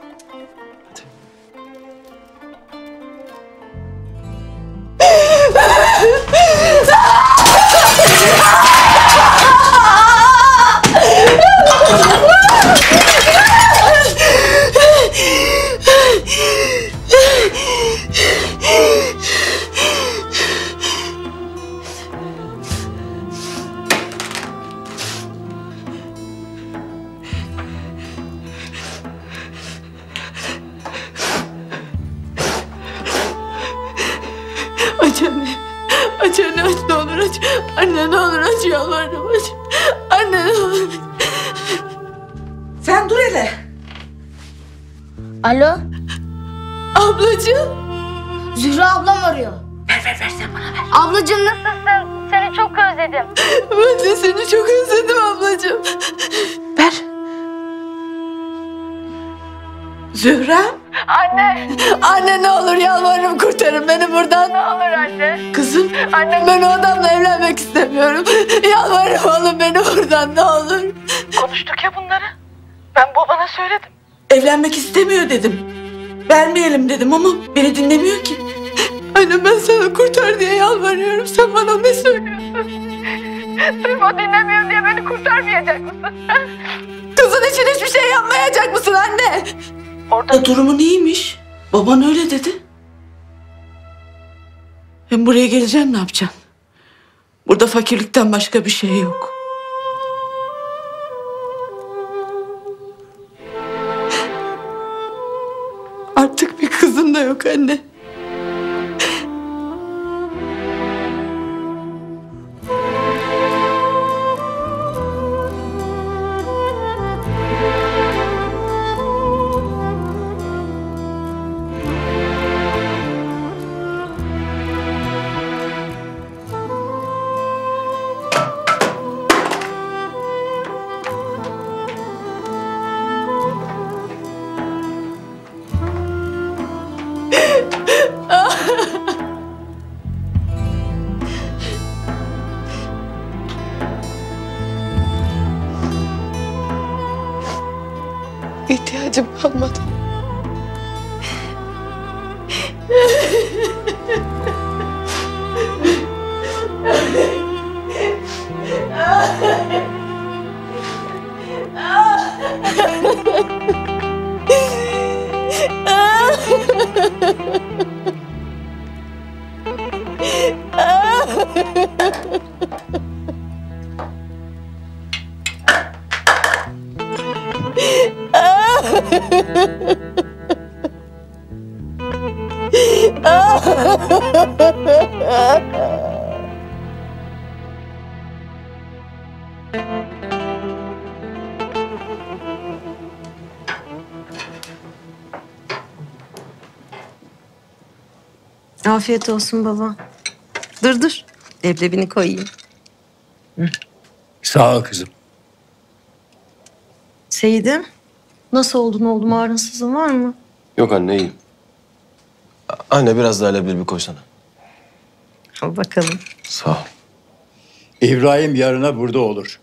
Anne ne olur aç, yalvarırım aç. Anne ne olur. Sen dur hele. Alo. Ablacığım. Zühre ablam arıyor. Ver sen bana ver. Ablacığım nasılsın? Seni çok özledim. Ben de seni çok özledim ablacığım. Ver. Zühre. Anne! Anne ne olur yalvarırım kurtarın beni buradan. Ne olur anne. Kızım, anne ben o adamla evlenmek istemiyorum. Yalvarırım alın beni buradan ne olur. Konuştuk ya bunları. Ben babana söyledim. Evlenmek istemiyor dedim. Vermeyelim dedim ama beni dinlemiyor ki. Anne ben sana kurtar diye yalvarıyorum. Sen bana ne söylüyorsun? Sırf o dinlemiyor diye beni kurtarmayacak mısın? Kızın için hiçbir şey yapmayacak mısın anne? Orada durumu neymiş? Baban öyle dedi. Hem buraya geleceğim ne yapacaksın? Burada fakirlikten başka bir şey yok. Artık bir kızın da yok anne. İhtiyacım kalmadı. Afiyet olsun baba. Dur. Leblebini koyayım. Hı. Sağ ol kızım. Seydim, nasıl oldun oğlum? Ağrınsızın var mı? Yok anne, iyiyim. Anne biraz daha leblebi koysana. Al bakalım. Sağ ol. İbrahim yarına burada olur.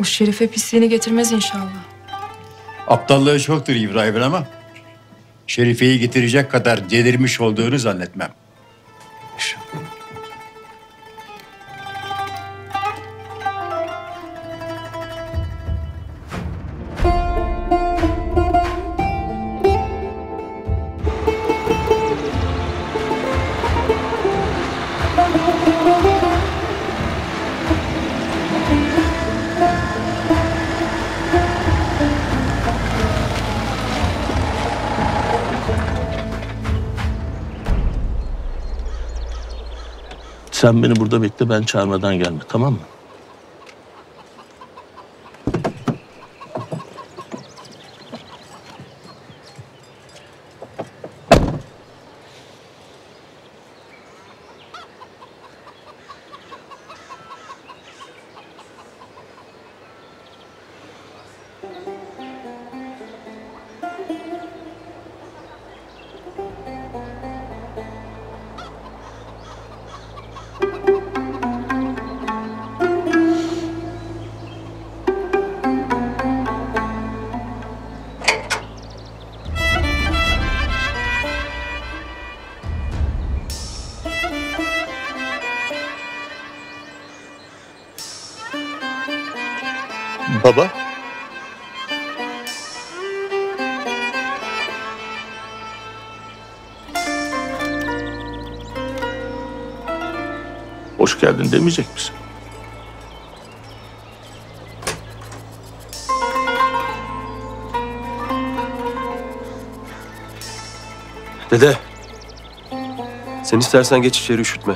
O Şerife pisliğini getirmez inşallah. Aptallığı çoktur İbrahim ama Şerife'yi getirecek kadar delirmiş olduğunu zannetmem. Sen beni burada bekle, ben çağırmadan gelme, tamam mı? Baba. Hoş geldin demeyecek misin? Dede. Sen istersen geç içeri, üşütme.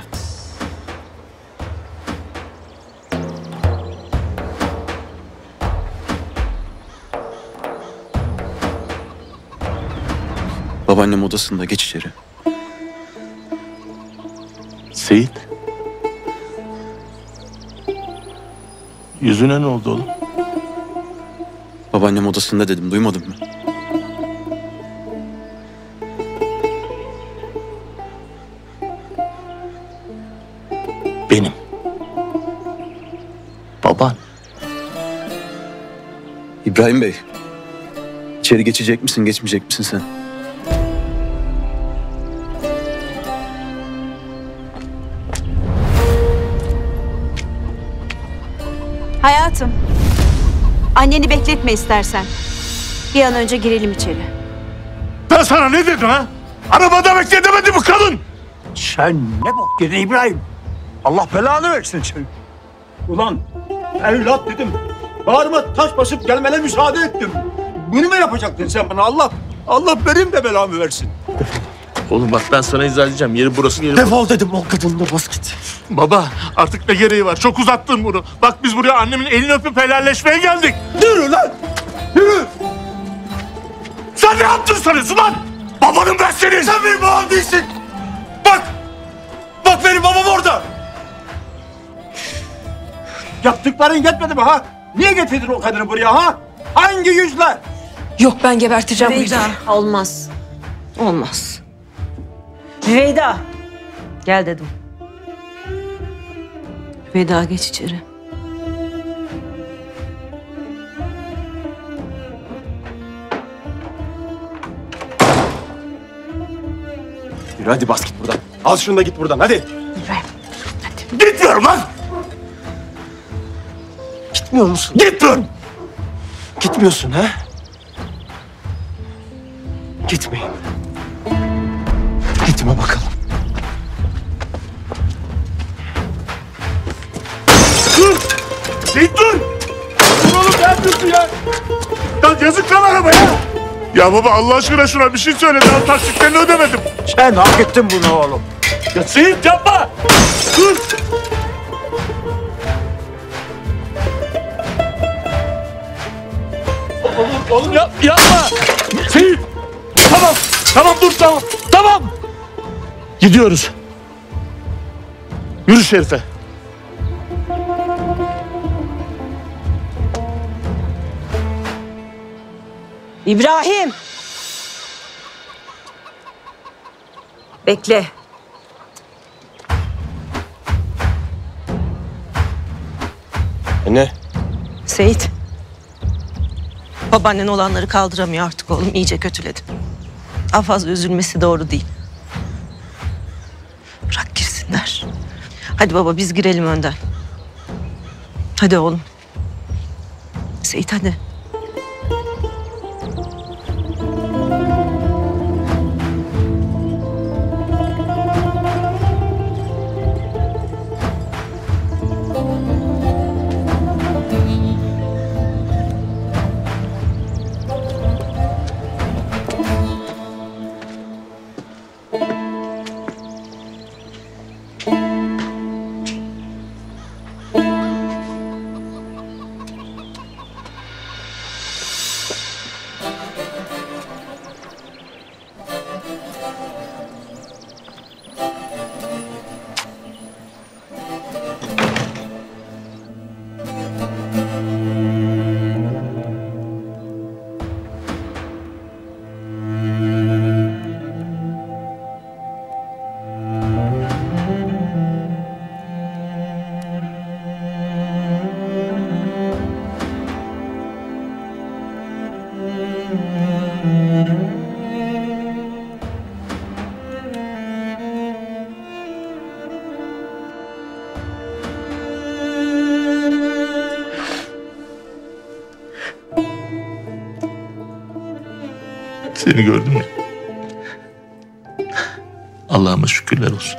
Babaannem odasında, geç içeri. Seyit. Yüzüne ne oldu oğlum? Babaannem odasında dedim, duymadın mı? Benim. Baban. İbrahim Bey. İçeri geçecek misin, geçmeyecek misin sen? Hayatım, anneni bekletme istersen. Bir an önce girelim içeri. Ben sana ne dedim ha? Arabada bekle demedi bu kadın! Sen ne bok yedin İbrahim? Allah belanı versin senin. Ulan evlat dedim. Bağrıma taş basıp gelmene müsaade ettim. Bunu mu yapacaktın sen bana? Allah benim de belamı versin. Oğlum bak, ben sana izah edeceğim. Yeri burası, yeri burası. Defol dedim, o kadınla bas git. Baba, artık ne gereği var? Çok uzattın bunu. Bak biz buraya annemin elini öpüp helalleşmeye geldik. Yürü lan! Yürü! Sen ne yaptın sanıyorsun lan? Babanım ben senin! Sen benim babam değilsin! Bak! Bak benim babam orada! Yaptıkların yetmedi mi ha? Niye getirdin o kadını buraya ha? Hangi yüzle? Yok, ben geberteceğim bu yüzden. Olmaz. Olmaz. Rüveyda, gel dedim. Rüveyda, geç içeri. Yürü hadi, bas git buradan. Al şunu da git buradan, hadi. İbrahim, hadi. Gitmiyorum lan! Gitmiyor musun? Gitmiyorum! Gitmiyorsun ha? Gitmeyin. Gitme bakalım. Dur! Dur! Ne yapıyorsun ya? Ya yazık lan arabaya. Ya baba Allah aşkına şuna bir şey söyle. Daha taksitlerini ödemedim. Sen hak ettin bunu oğlum. Ya Seyit yapma. Dur. Oğlum yapma. Seyit. Tamam. Tamam dur tamam. Tamam. Gidiyoruz. Yürü Şerife. İbrahim. Bekle. Anne. Seyit. Babaannen olanları kaldıramıyor artık oğlum. İyice kötüledi. Daha fazla üzülmesi doğru değil. Bırak girsinler. Hadi baba biz girelim önden. Hadi oğlum. Seyit hadi. Seni gördüm ya. Allah'ıma şükürler olsun.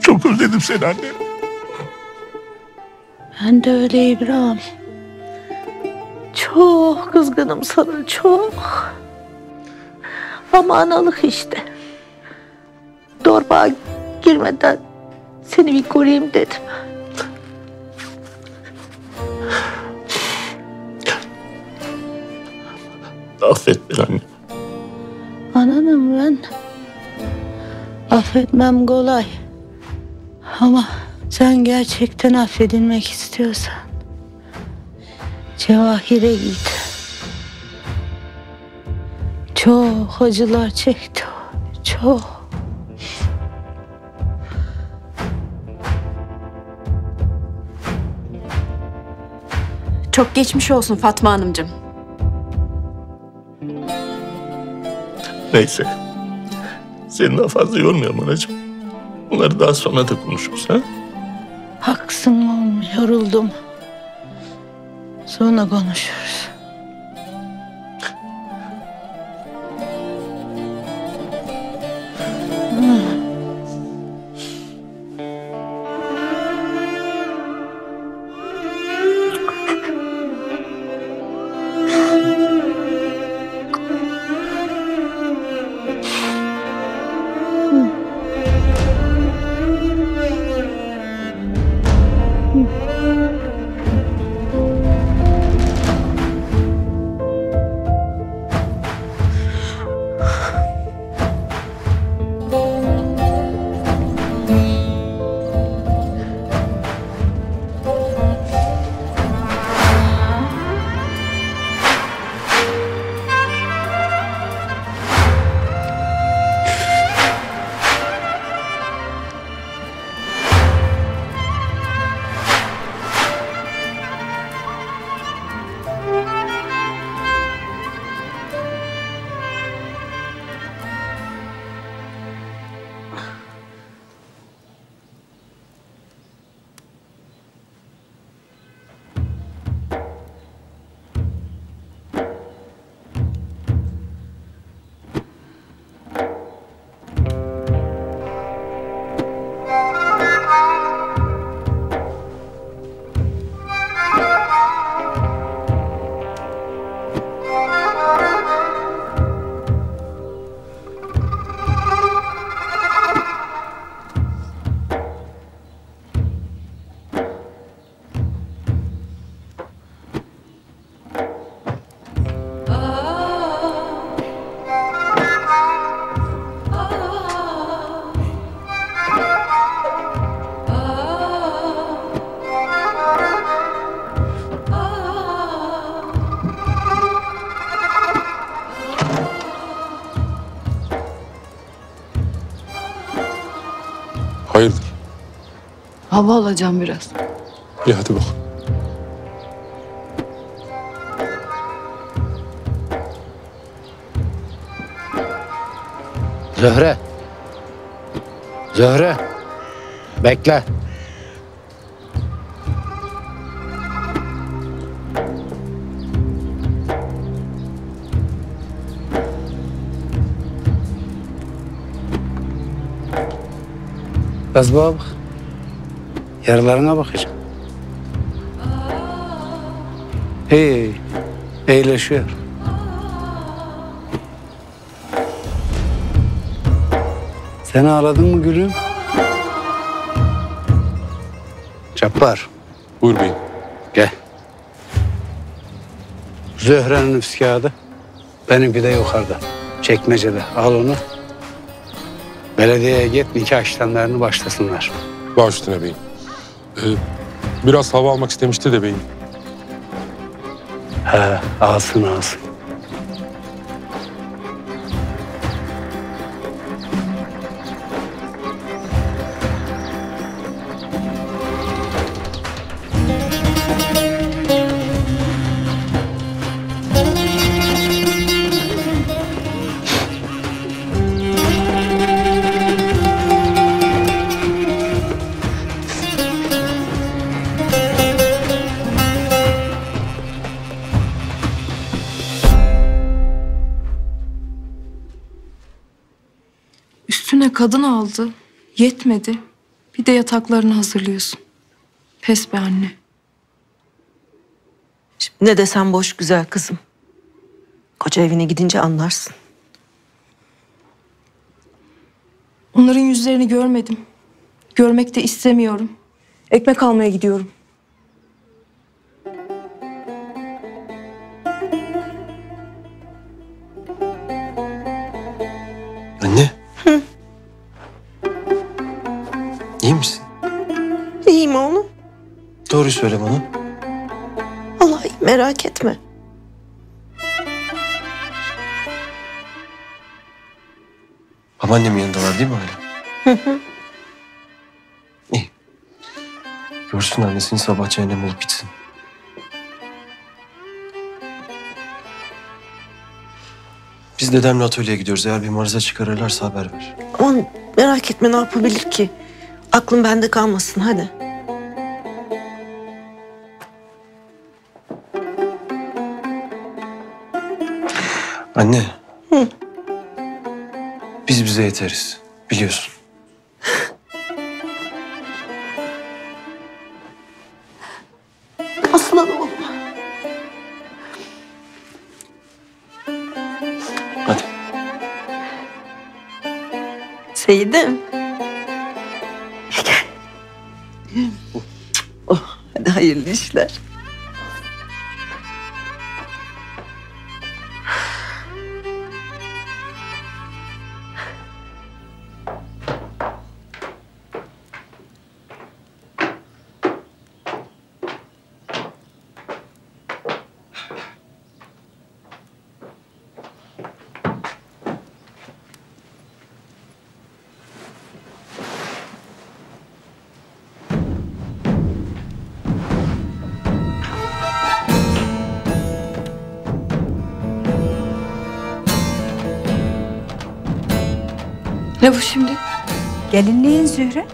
Çok özledim seni anne. Ben de öyle İbrahim. Çok kızgınım sana çok. Ama analık işte. Dorbağa girmeden seni bir göreyim dedim. Affet beni anne. Ananım ben. Affetmem kolay. Ama sen gerçekten affedilmek istiyorsan Cevahir'e git. Çok acılar çekti o. Çok. Çok geçmiş olsun Fatma Hanımcığım. Neyse. Seni daha fazla yormayalım anacığım. Bunları daha sonra da konuşuruz ha? Haklısın oğlum, yoruldum. Sonra konuşuruz. Hayırdır? Hava alacağım biraz. İyi hadi bak. Zühre. Zühre. Bekle. Gazbağa bak. Yaralarına bakacağım. Hey, iyileşiyor. Sen ağladın mı gülüm? Cappar. Buyur beyim. Gel. Zühre'nin nüfus kağıdı. Benimki de yukarıda. Çekmecede. Al onu. Belediyeye git, nikah işlemlerini başlasınlar. Baş üstüne beyim. Biraz hava almak istemişti de beyim. He, alsın alsın. Kadın aldı. Yetmedi. Bir de yataklarını hazırlıyorsun. Pes be anne. Şimdi ne desem boş güzel kızım. Koca evine gidince anlarsın. Onların yüzlerini görmedim. Görmek de istemiyorum. Ekmek almaya gidiyorum. Anne. Hı. İyi misin? İyiyim oğlum. Doğru söyle bana. Vallahi merak etme. Babaannemin yanındalar değil mi hala? Hı hı. İyi. Görsün annesini, sabah cehennem olup gitsin. Biz dedemle atölyeye gidiyoruz. Eğer bir marıza çıkarırlarsa haber ver. Aman merak etme, ne yapabilir ki? Aklın bende kalmasın, hadi. Anne. Hı. Biz bize yeteriz, biliyorsun. Aslan oğlum. Hadi. Seydim. Hayırlı işler. Ne bu şimdi? Gelinliğin Zühre.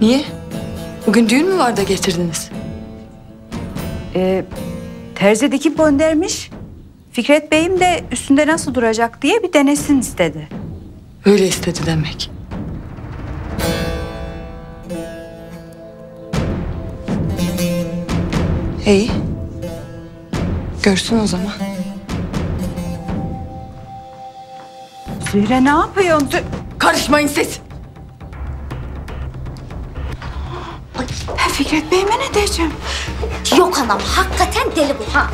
Niye? Bugün düğün mü var da getirdiniz? Terzi dikip göndermiş. Fikret Bey'im de üstünde nasıl duracak diye bir denesin istedi. Öyle istedi demek. İyi. Görsün o zaman. Zühre ne yapıyorsun? Karışmayın siz. Fikret Bey'ime ne diyeceğim? Yok anam, hakikaten deli bu ha.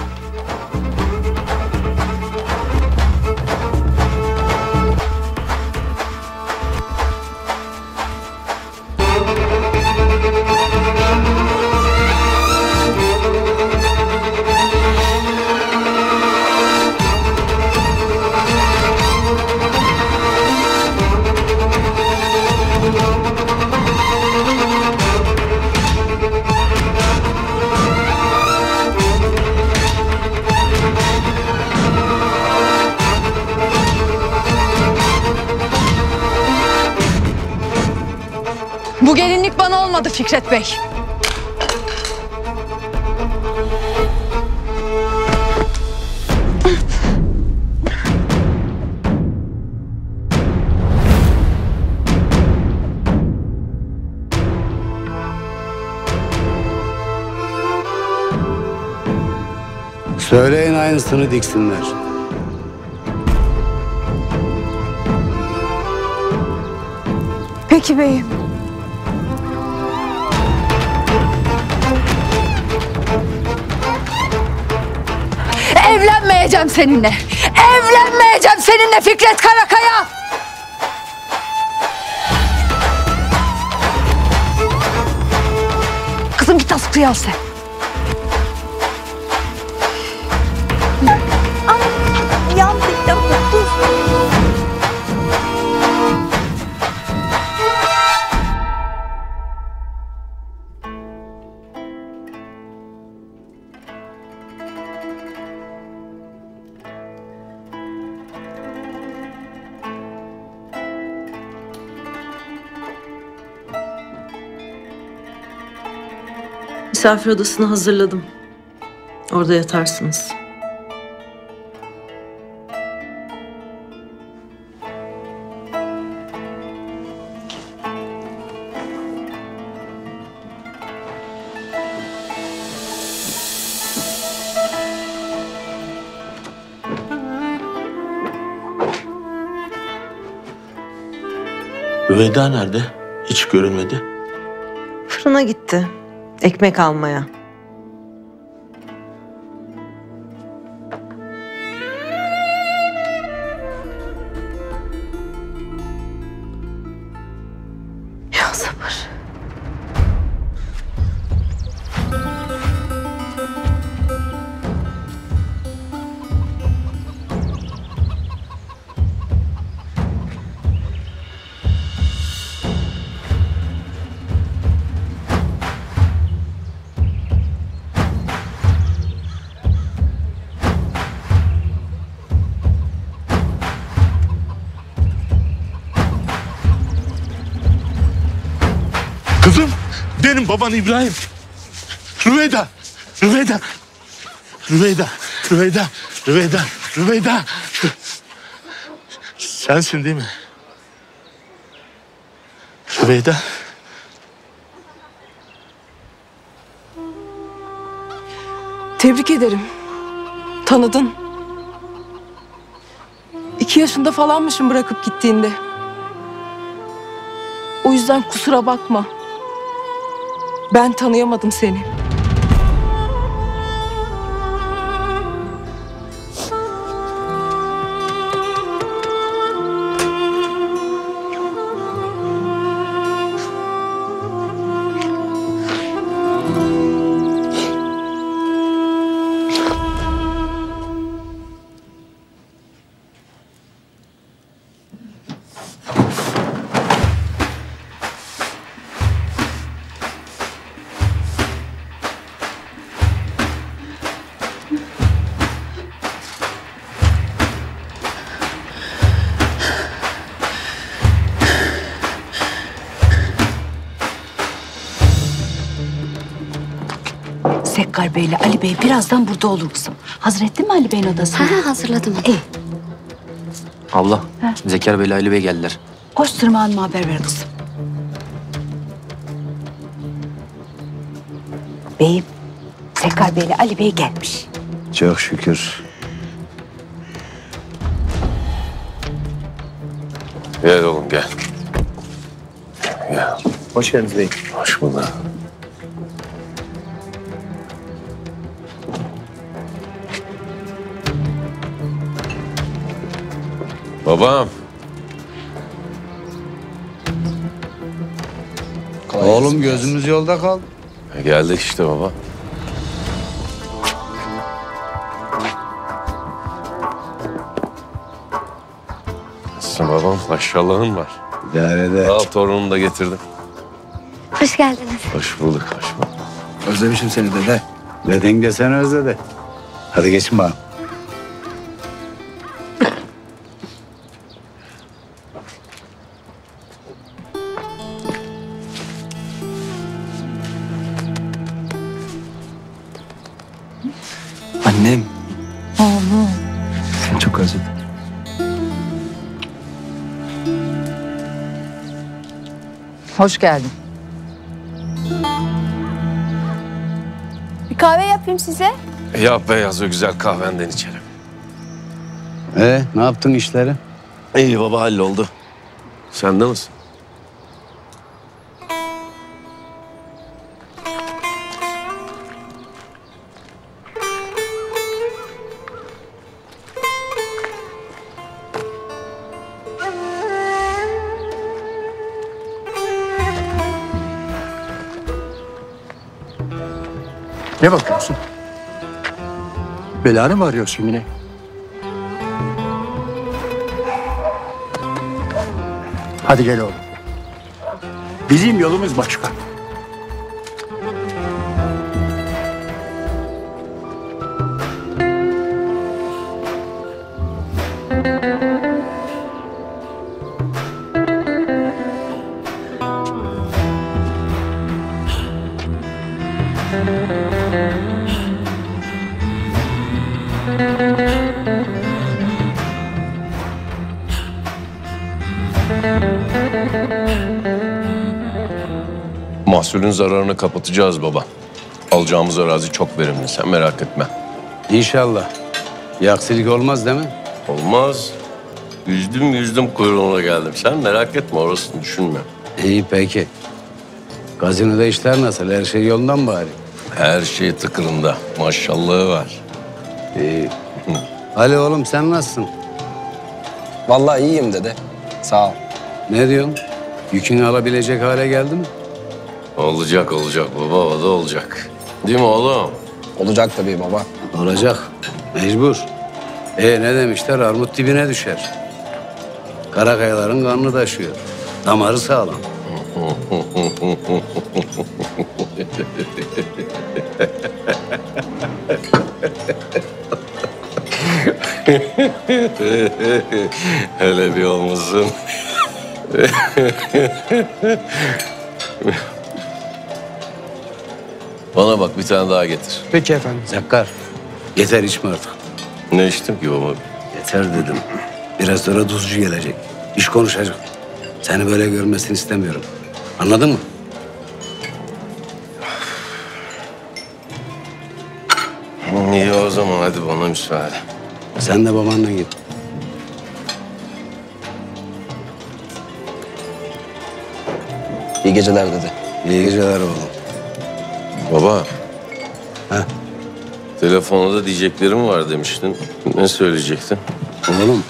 Bu gelinlik bana olmadı Fikret Bey. Söyleyin aynısını diksinler. Peki beyim. Evlenmeyeceğim seninle. Evlenmeyeceğim seninle Fikret Karakaya. Kızım git askıya al sen. Misafir odasını hazırladım. Orada yatarsınız. Rüveyda nerede? Hiç görünmedi. Fırına gitti. Ekmek almaya. Ya sabır. Baban İbrahim. Rüveyda. Sensin değil mi? Rüveyda. Tebrik ederim. Tanıdın. 2 yaşında falanmışım bırakıp gittiğinde. O yüzden kusura bakma. Ben tanıyamadım seni. Zekkar Bey'le Ali Bey birazdan burada olur kızım. Hazır ettin mi Ali Bey'in odasını? Ha, hazırladım. İyi. Abla, Zekkar Bey'le Ali Bey geldiler. Koş Sırma Hanım'a haber ver kızım. Beyim, Zekkar Bey'le Ali Bey gelmiş. Çok şükür. Gel oğlum gel. Gel. Hoş geldiniz beyim. Hoş bulduk. Babam. Oğlum gözümüz yolda kaldı. Geldik işte baba. Nasılsın babam? Maşallahın var. İdarede. Al torunumu da getirdim. Hoş geldiniz. Hoş bulduk, hoş bulduk. Özlemişim seni dede. Deden de sen özledi. Hadi geçin bana. Annem. Oğlum. Seni çok özledim. Hoş geldin. Bir kahve yapayım size. Yap beyaz o güzel kahvenden içelim. Ne yaptın işleri? İyi baba, halloldu. Sen de misin? Ne bakıyorsun? Belanı mı arıyorsun yine? Hadi gel oğlum. Bizim yolumuz başka. Mahsulün zararını kapatacağız baba. Alacağımız arazi çok verimli, sen merak etme. İnşallah. Bir aksilik olmaz değil mi? Olmaz. Yüzdüm kuyruğuna geldim. Sen merak etme, orasını düşünme. İyi peki. Gazinoda işler nasıl? Her şey yoldan bari. Her şey tıkırında. Maşallahı var. İyi. Ali oğlum, sen nasılsın? Vallahi iyiyim dede. Sağ ol. Ne diyorsun? Yükünü alabilecek hale geldi mi? Olacak baba, o da olacak. Değil mi oğlum? Olacak tabii baba. Olacak, mecbur. Ne demişler, armut dibine düşer. Karakayaların karnı taşıyor. Damarı sağlam. Hele bir olmasın. Bana bak, bir tane daha getir. Peki efendim. Zekkar, yeter içme artık. Ne içtim ki baba? Yeter dedim. Biraz sonra tuzcu gelecek. İş konuşacak. Seni böyle görmesini istemiyorum. Anladın mı? İyi o zaman, hadi bana müsaade. Sen de babanla git. İyi geceler dede. İyi geceler oğlum. Baba. Ha? Telefonda diyeceklerim var demiştin. Ne söyleyecektin? Oğlum,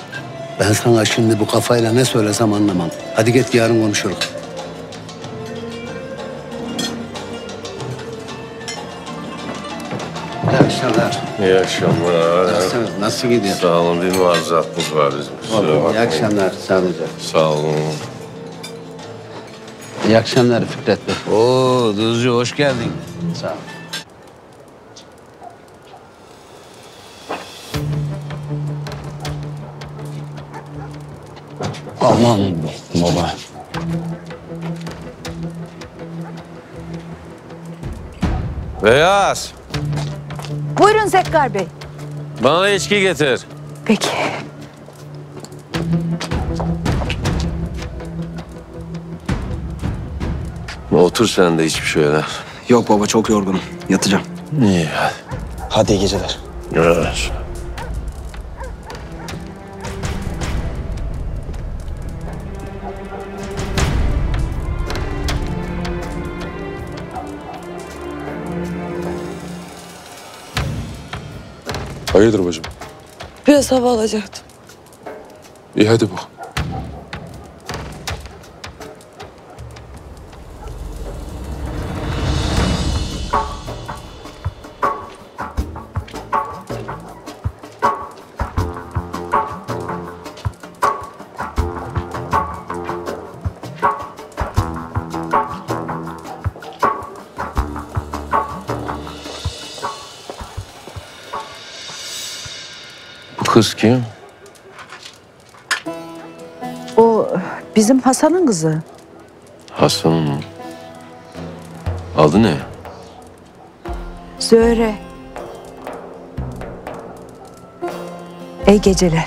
ben sana şimdi bu kafayla ne söylesem anlamam. Hadi git, yarın konuşuruz. İyi akşamlar. İyi akşamlar. Nasıl gidiyor? Sağ olun, bir maruzatımız var bizim. Oğlum, iyi akşamlar sadece. Sağ olun. İyi akşamlar Fikret Bey. Oo, Duzcu, hoş geldin. Sağ ol. Aman baba. Beyaz. Buyurun Zekkar Bey. Bana içki getir. Peki. Otur sen de, hiçbir şey yok. Yok baba, çok yorgunum. Yatacağım. İyi hadi. Hadi iyi geceler. Görüşürüz. Hayırdır bacım? Biraz hava alacaktım. İyi hadi bak. Kız kim? O bizim Hasan'ın kızı. Hasan'ın mı? Adı ne? Zühre. İyi geceler.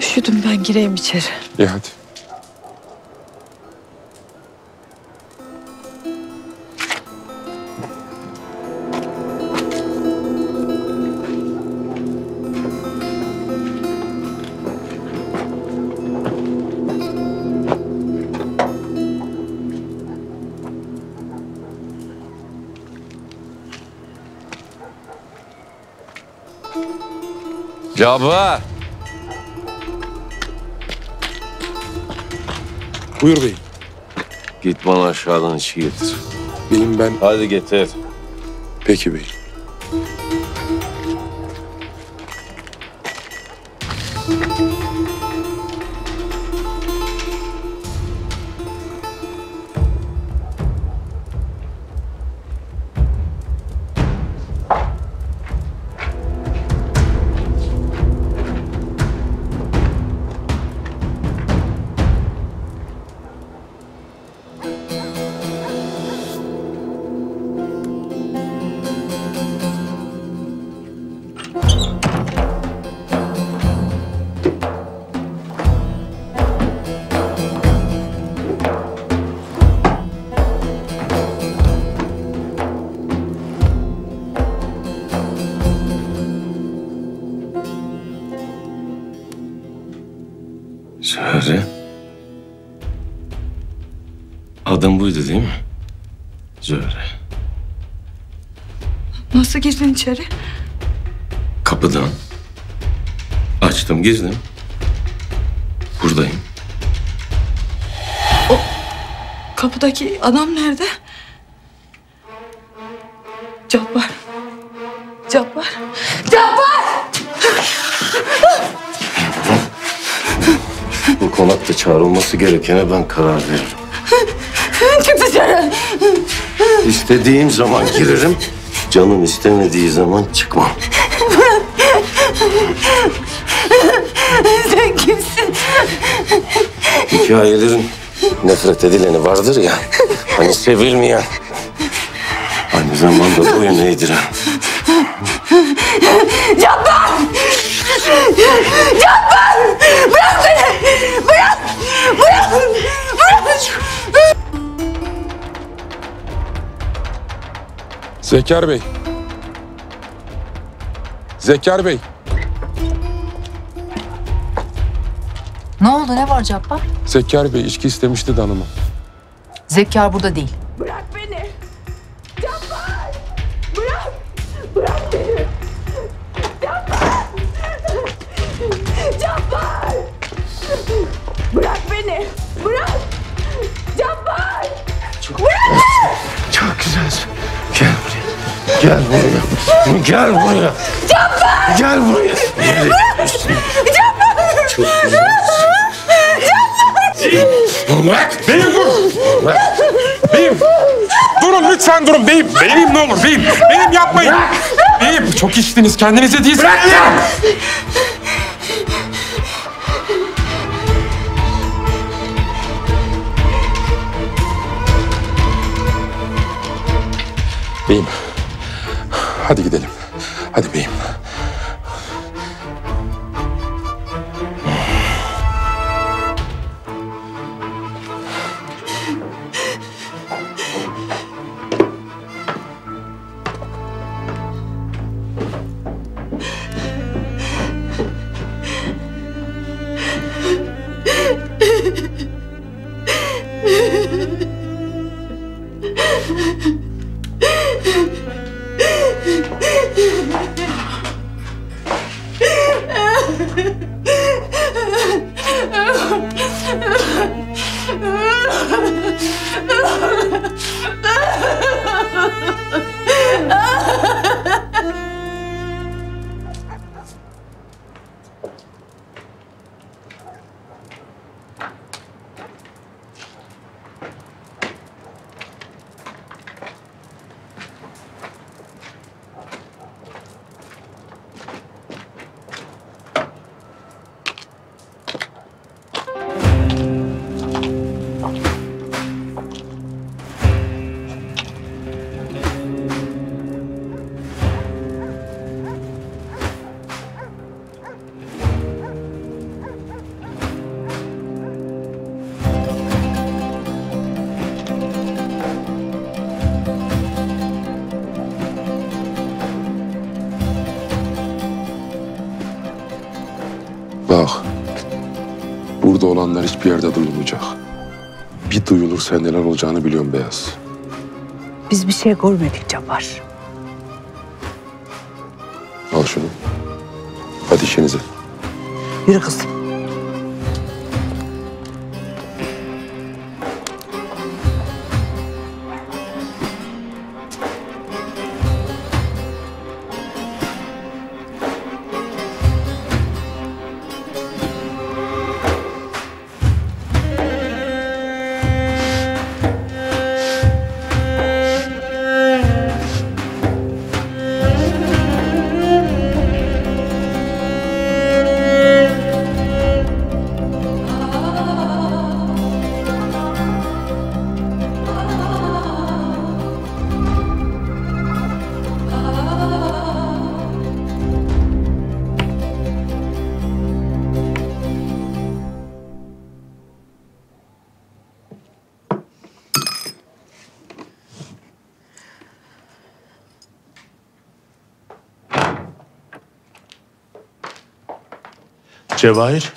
Üşüdüm ben, gireyim içeri. İyi hadi. Cappar! Buyur beyim. Git bana aşağıdan içki getir. Beyim ben... Hadi getir. Peki beyim. Adın buydu değil mi? Zühre. Nasıl girdin içeri? Kapıdan. Açtım, girdim. Buradayım. O kapıdaki adam nerede? Cappar. Cappar. Cappar! Bu konakta çağrılması gerekene ben karar veririm. Çık dışarı. İstediğim zaman girerim. Canım istemediği zaman çıkmam. Murat. Sen kimsin? Hikayelerin nefret edileni vardır ya. Hani sevilmeyen. Aynı zamanda boyun eğdiren. Cappar! Cappar! Bırak beni! Bırak! Bırak! Bırak! Zekkar Bey. Zekkar Bey. Ne oldu, ne var Cappar? Zekkar Bey içki istemişti de hanıma. Zekkar burada değil. Bırak beni. Cappar. Bırak. Bırak beni. Cappar. Cappar. Bırak beni. Bırak. Cappar. Çok bırak. Güzel. Çok güzelsin. Gel buraya. Gel buraya. Gel buraya. Cappar! Gel buraya. Gel. Cappar! Çok güzel. Cappar! Bırak! Beyim dur! Bırak! Beyim! Durun lütfen durun beyim. Beyim ne olur beyim. Beyim yapmayın. Bırak. Beyim çok içtiniz, kendinize değilsiniz. Bırak ya! Beyim, hadi gidelim. Hadi beyim. Bak, burada olanlar hiçbir yerde duyulmayacak. Bir duyulursa neler olacağını biliyorum Beyaz. Biz bir şey görmedik Cappar. Al şunu. Hadi işinize. Yürü kızım. Cevahir.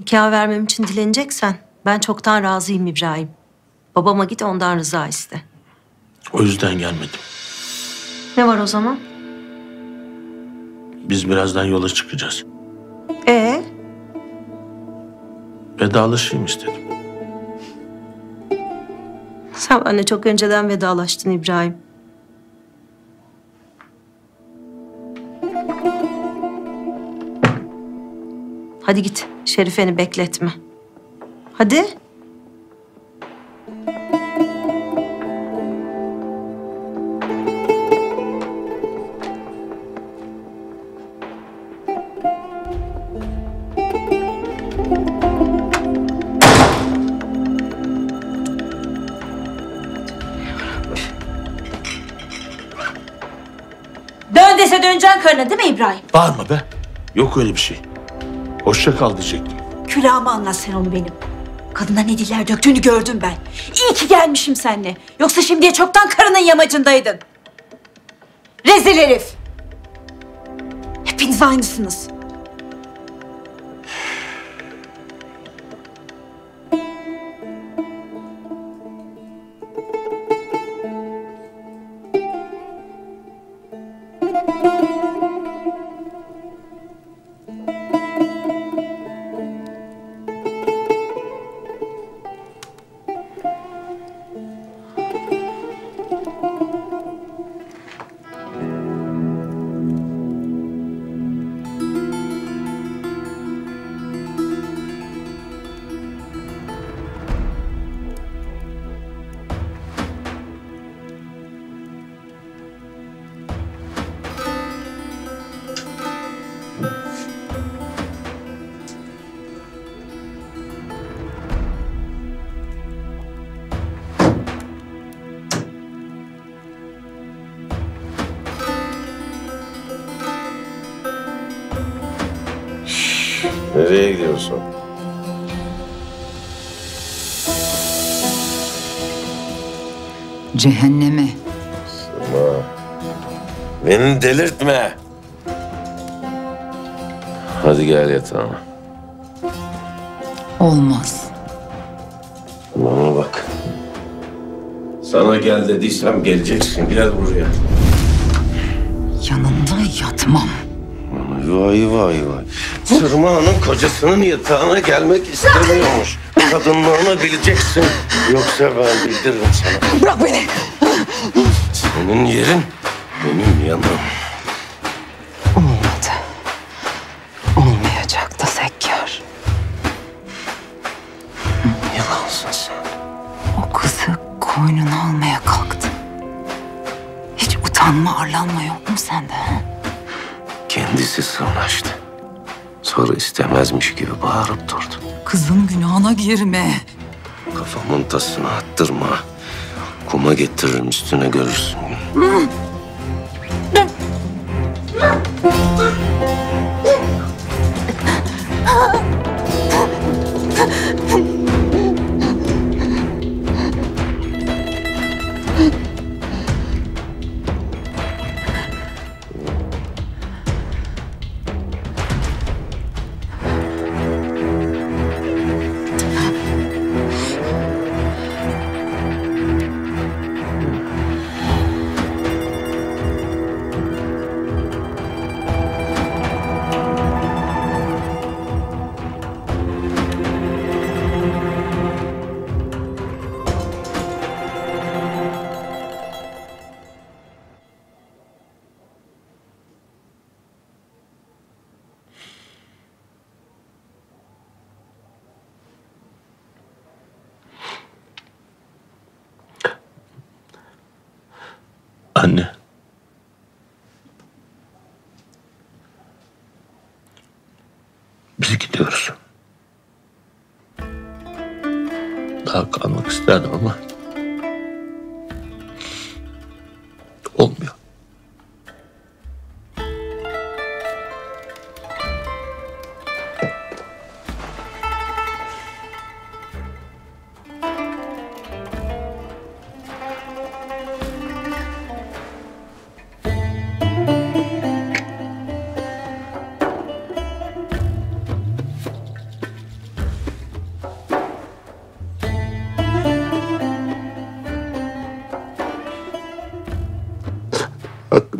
Nikah vermem için dileneceksen ben çoktan razıyım İbrahim. Babama git ondan rıza iste. O yüzden gelmedim. Ne var o zaman? Biz birazdan yola çıkacağız. Vedalaşayım istedim. Sen benimle çok önceden vedalaştın İbrahim. Hadi git, Şerife'ni bekletme. Hadi. Değil mi İbrahim? Bağırma be. Yok öyle bir şey. Hoşça kal diyecektim. Külahımı anlat sen onu benim. Kadına ne diller döktüğünü gördüm ben. İyi ki gelmişim seninle. Yoksa şimdiye çoktan karının yamacındaydın. Rezil herif. Hepiniz aynısınız. Nereye gidiyorsun? Cehenneme. Sırma. Beni delirtme. Hadi gel yatağıma. Olmaz. Bana bak. Sana gel dediysem geleceksin. Gel buraya. Yanında yatmam. Vay vay vay. Sırma Hanım kocasının yatağına gelmek istemiyormuş. Kadınlığını bileceksin. Yoksa ben bildiririm sana. Bırak beni. Senin yerin benim yanım. Olmadı. Olmayacak da Zekkar. Yalansın sen. O kızı koynuna almaya kalktın. Hiç utanma, arlanma yok mu sende? Kendisi sığınaştı. Sonra istemezmiş gibi bağırıp durdu. Kızın günahına girme. Kafamın tasını attırma. Kuma getiririm üstüne görürsün. Anne. Biz gidiyoruz. Daha kalmak isterdim ama olmuyor.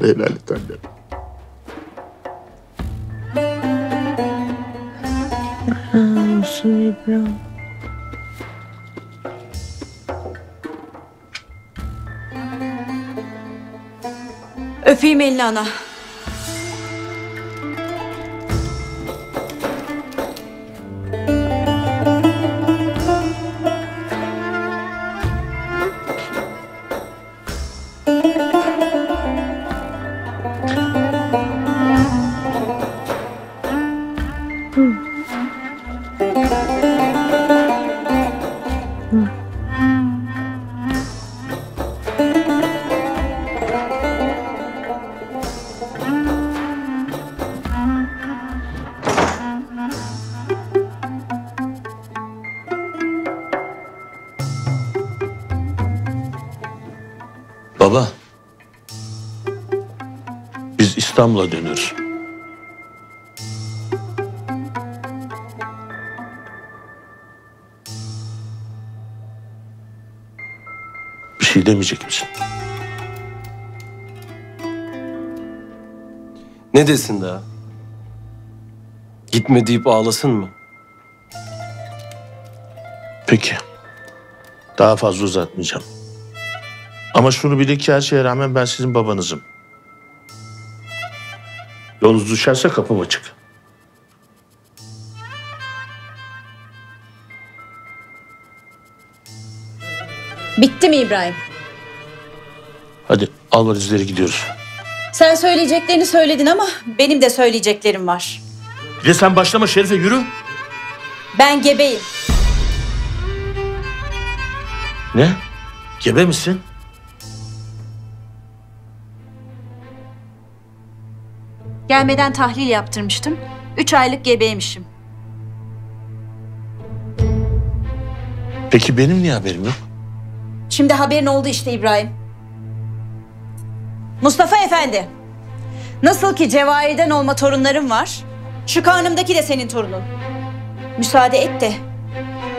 Helal et annem. Aha, olsun İbrahim. Öpeyim elini ana. Baba, biz İstanbul'a dönüyoruz. Bir şey demeyecek misin? Ne desin daha? Gitme deyip ağlasın mı? Peki. Daha fazla uzatmayacağım. Ama şunu bilin ki her şeye rağmen ben sizin babanızım. Yolunuz düşerse kapım açık. Bitti mi İbrahim? Hadi al valizleri gidiyoruz. Sen söyleyeceklerini söyledin ama benim de söyleyeceklerim var. Bir de sen başlama Şerife, yürü. Ben gebeyim. Ne? Gebe misin? Gelmeden tahlil yaptırmıştım. 3 aylık gebeymişim. Peki benim niye haberim yok? Şimdi haberin oldu işte İbrahim. Mustafa Efendi, nasıl ki Cevahir'den olma torunlarım var, şu kanımdaki de senin torunun. Müsaade et de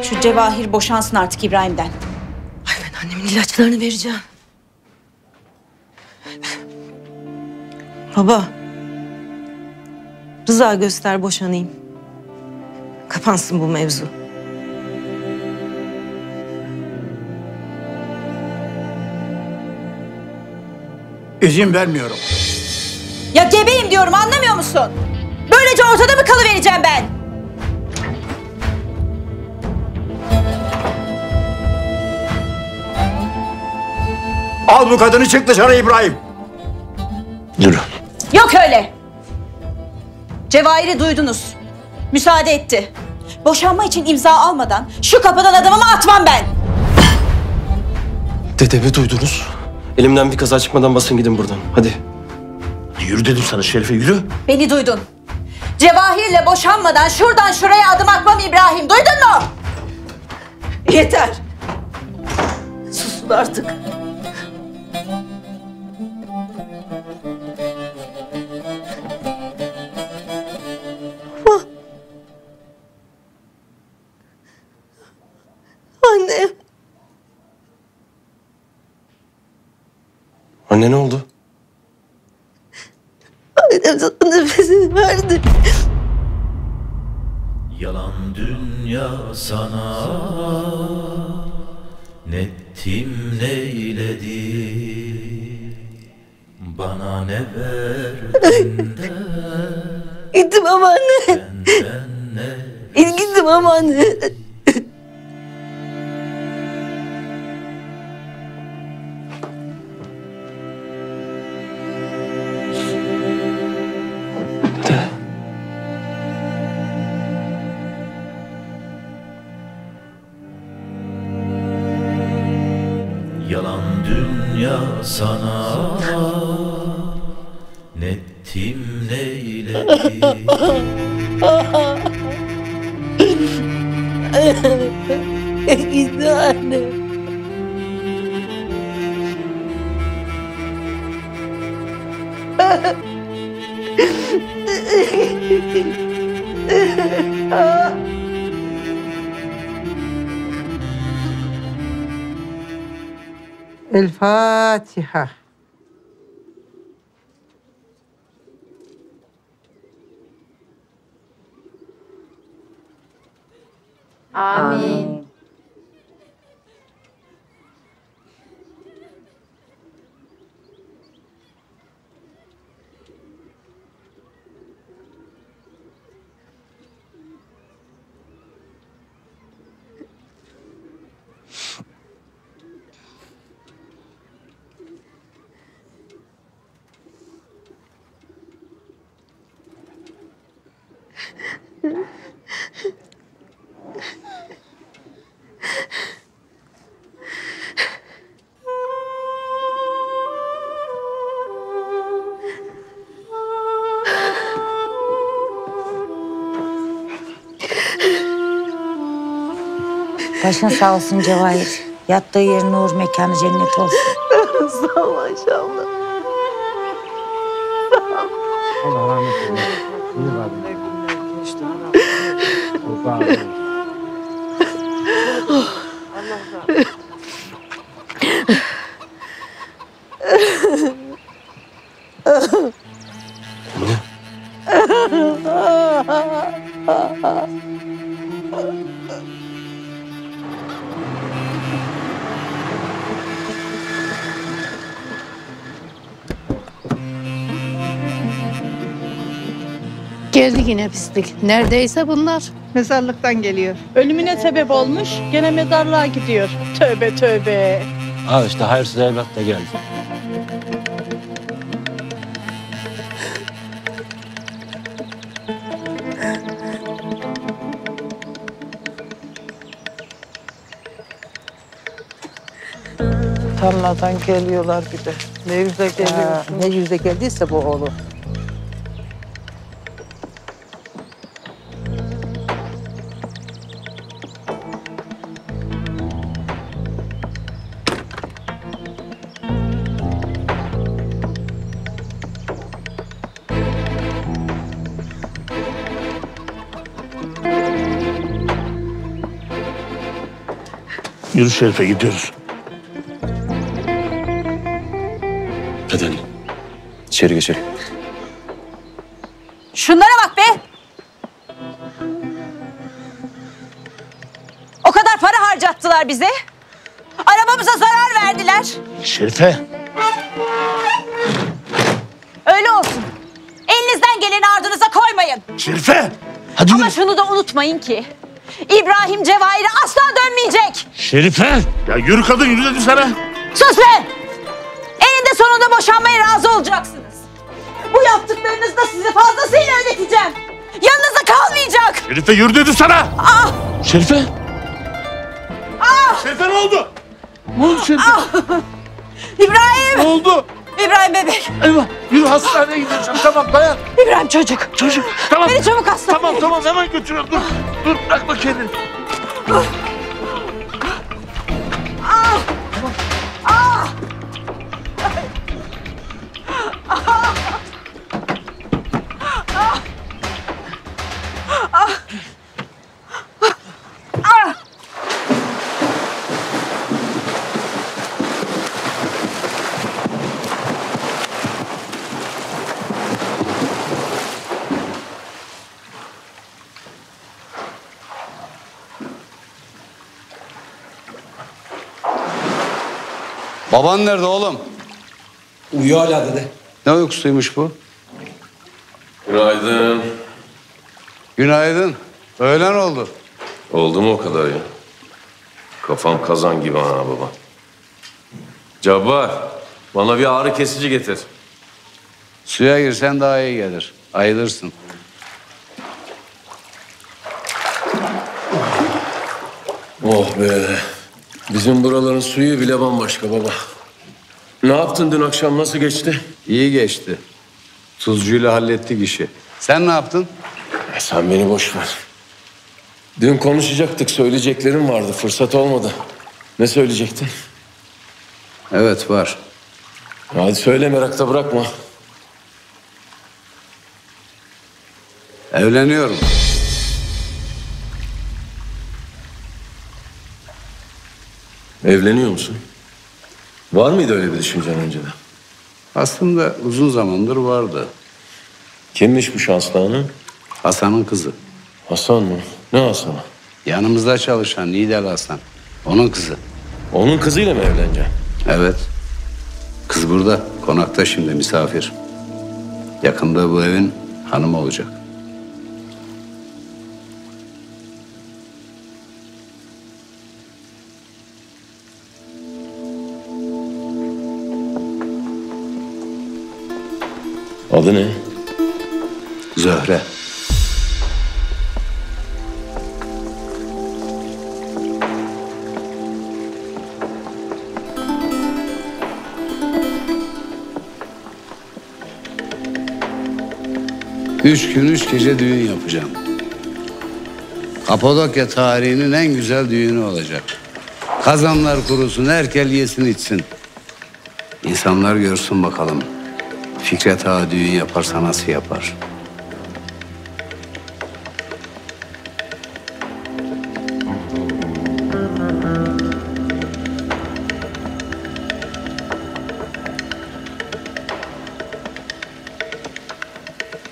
şu Cevahir boşansın artık İbrahim'den. Ay, ben annemin ilaçlarını vereceğim. Baba, rıza göster boşanayım. Kapansın bu mevzu. İzin vermiyorum. Ya gebeyim diyorum, anlamıyor musun? Böylece ortada mı kalıvereceğim ben? Al bu kadını, çık dışarı İbrahim. Yürü. Yok öyle. Cevahir'i duydunuz. Müsaade etti. Boşanma için imza almadan şu kapıdan adamımı atmam ben. Dedemi duydunuz. Elimden bir kaza çıkmadan basın gidin buradan. Hadi. Yürü dedim sana Şerife, yürü. Beni duydun. Cevahir'le boşanmadan şuradan şuraya adım atmam İbrahim. Duydun mu? Yeter. Susun artık. Anne ne oldu? Annem sana nefesini verdi. Yalan dünya sana nettim neyledi, bana ne verdin de. Gittim ama anne. Gittim ama anne. dünya sana nettim neyledim. Gitti anne. El Fatiha. Amin. Başın sağ olsun Cevahir. Yattığı yerin nur, mekanı cennet olsun. Sağ ol maşallah. Sağ ol. Allah rahmet eylesin. Geldi yine pislik. Neredeyse bunlar. Mezarlıktan geliyor. Ölümüne sebep olmuş, gene mezarlığa gidiyor. Tövbe tövbe. Al işte hayırsız evlat da geldi. Tarladan geliyorlar bir de. Ne yüzle geliyor? Ne yüzle geldiyse bu oğlu. Yürü Şerife, gidiyoruz. Hadi anne. İçeri geçelim. Şunlara bak be! O kadar para harcattılar bize. Arabamıza zarar verdiler. Şerife! Öyle olsun. Elinizden geleni ardınıza koymayın. Şerife! Hadi yürü. Ama şunu da unutmayın ki... İbrahim Cevahir'e asla dönmeyecek. Şerife! Ya yürü kadın, yürü dedim sana. Sus be! Eninde sonunda boşanmaya razı olacaksınız. Bu yaptıklarınızı da size fazlasıyla ödeteceğim. Yanınızda kalmayacak. Şerife yürü dedim sana! Ah! Şerife! Ah! Şerife ne oldu? Ne oldu Şerife? Ah! İbrahim! Ne oldu? İbrahim bebek. Eyvah! Yürü hastaneye gideceğim. Tamam dayan. İbrahim çocuk. Çocuk. Tamam. Beni çabuk hastaneye. Tamam tamam hemen götürüyorum. Dur. Dur bırakma kendini. Dur. Ah! Ah! Ah! Ah! Ah! Baban nerede oğlum? Uyuyor hala dede. Ne uykusuymuş bu? Günaydın. Günaydın. Öğlen oldu. Oldu mu o kadar ya? Kafam kazan gibi ana baba. Cappar, bana bir ağrı kesici getir. Suya girsen daha iyi gelir. Ayılırsın. Oh be. Bizim buraların suyu bile bambaşka baba. Ne yaptın dün akşam, nasıl geçti? İyi geçti. Tuzcuyla hallettik işi. Sen ne yaptın? Sen beni boş ver. Dün konuşacaktık, söyleyeceklerim vardı. Fırsat olmadı. Ne söyleyecektin? Evet, var. Hadi söyle, merakta bırakma. Evleniyorum. Evleniyor musun? Var mıydı öyle bir düşüncen önceden? Aslında uzun zamandır vardı. Kimmiş bu şanslı hanım? Hasan'ın kızı. Hasan mı? Ne Hasan'ı? Yanımızda çalışan Niğdeli Hasan. Onun kızı. Onun kızıyla mı evleneceksin? Evet. Kız burada. Konakta şimdi, misafir. Yakında bu evin hanımı olacak. Adı ne? Zühre. Üç gün, üç gece düğün yapacağım. Kapadokya tarihinin en güzel düğünü olacak. Kazanlar kurusun, herkes yesin içsin. İnsanlar görsün bakalım. Fikret Ağa düğün yaparsa nasıl yapar?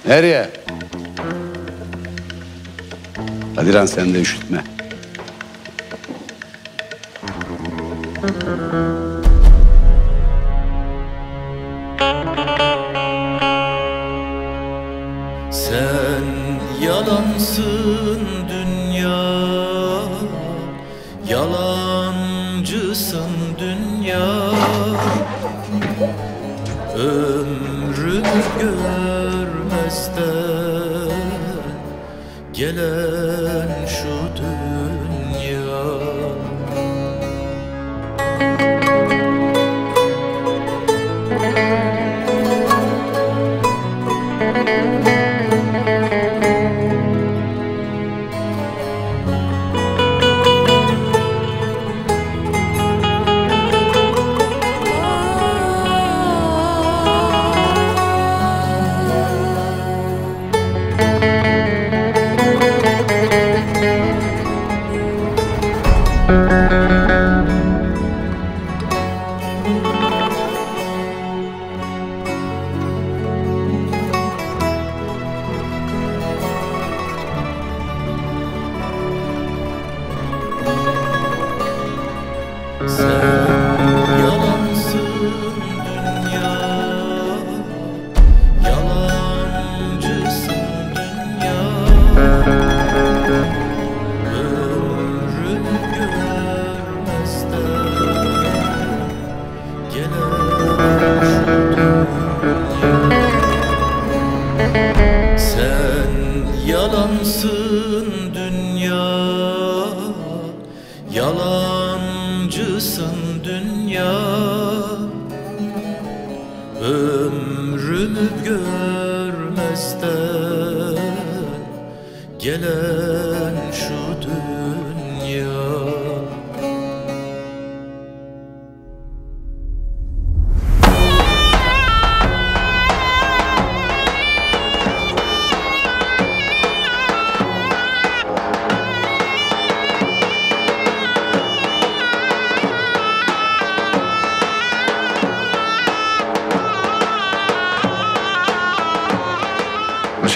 Nereye? Hadi lan sen de üşütme.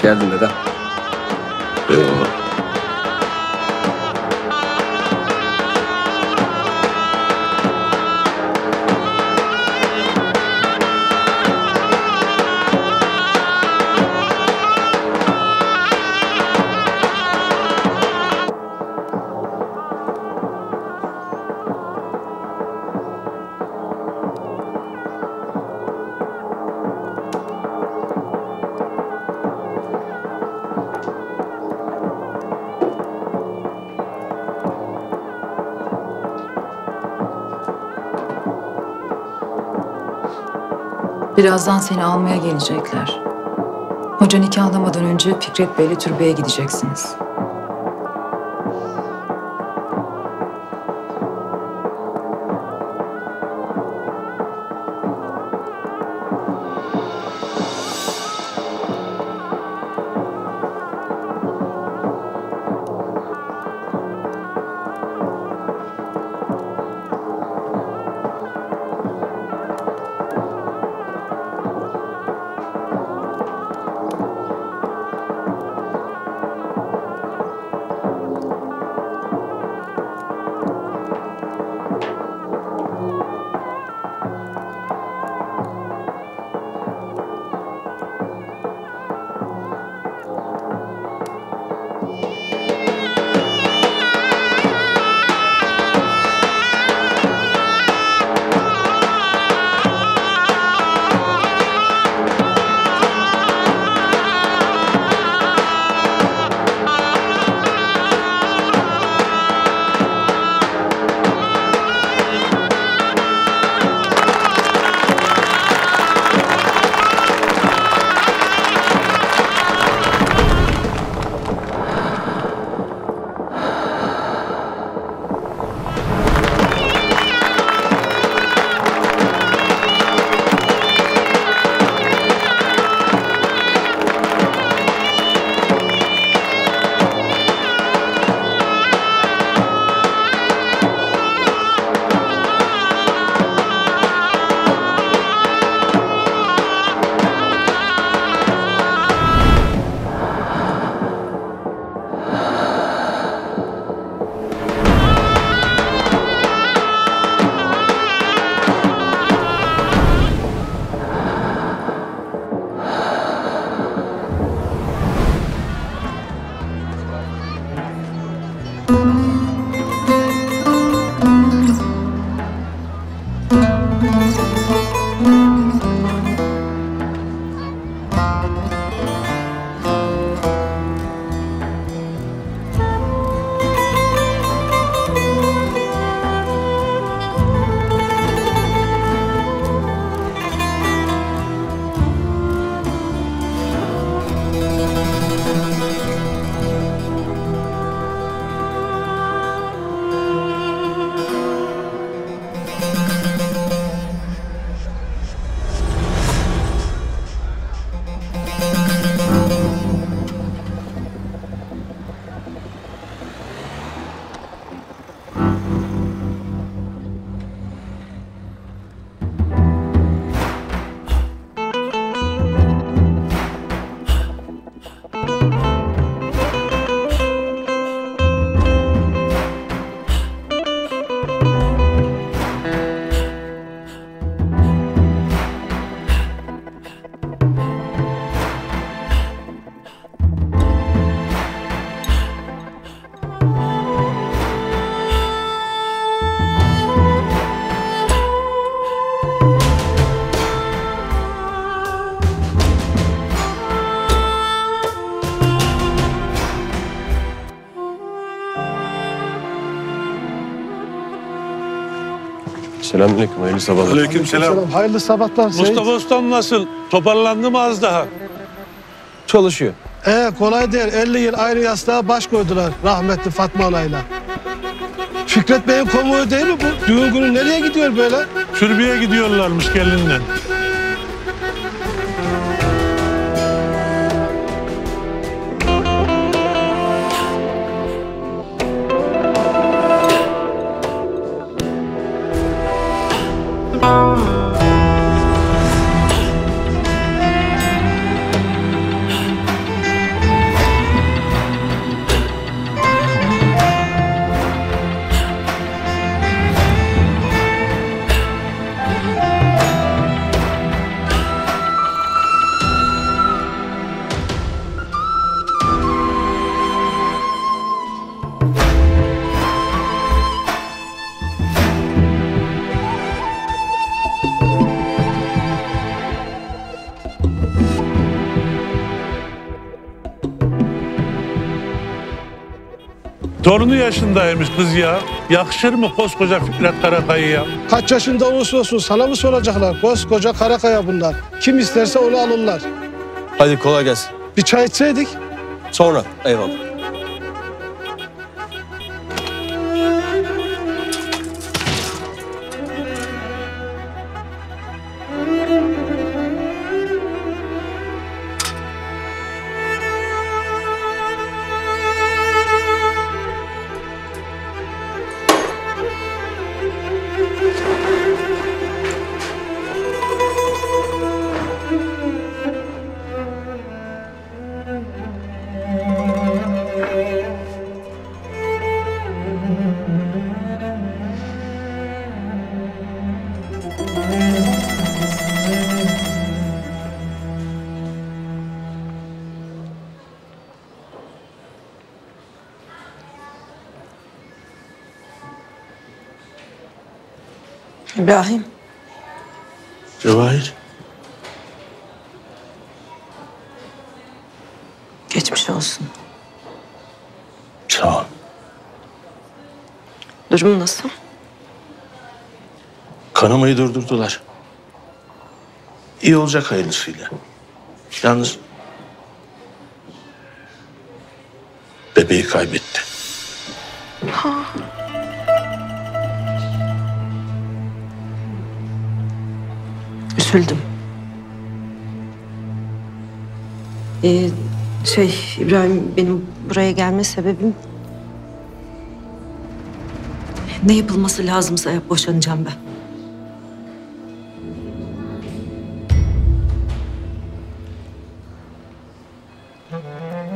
Geldin dedem. Eyvallah. Birazdan seni almaya gelecekler. Hoca nikahlamadan önce Fikret Bey'le türbeye gideceksiniz. Selamünaleyküm, hayırlı sabahlar. Aleykümselam. Hayırlı sabahlar Seyit. Mustafa Usta'm nasıl? Toparlandı mı az daha? Çalışıyor. Kolay değil. 50 yıl ayrı yastığa baş koydular rahmetli Fatma Ana'yla. Fikret Bey'in konuğu değil mi bu? Düğün günü nereye gidiyor böyle? Türbeye gidiyorlarmış gelinle. Torunu yaşındaymış kız ya. Yakışır mı koskoca Fikret Karakaya ya? Kaç yaşında olursa olsun sana mı soracaklar? Koskoca Karakaya bunlar. Kim isterse onu alırlar. Hadi kolay gelsin. Bir çay içseydik. Sonra eyvallah. İbrahim. Cevahir. Geçmiş olsun. Sağ ol. Durumu nasıl? Kanamayı durdurdular. İyi olacak hayırlısıyla. Yalnız bebeği kaybetti. Ha. Üzüldüm. İbrahim, benim buraya gelme sebebim... ne yapılması lazımsa yap, boşanacağım ben.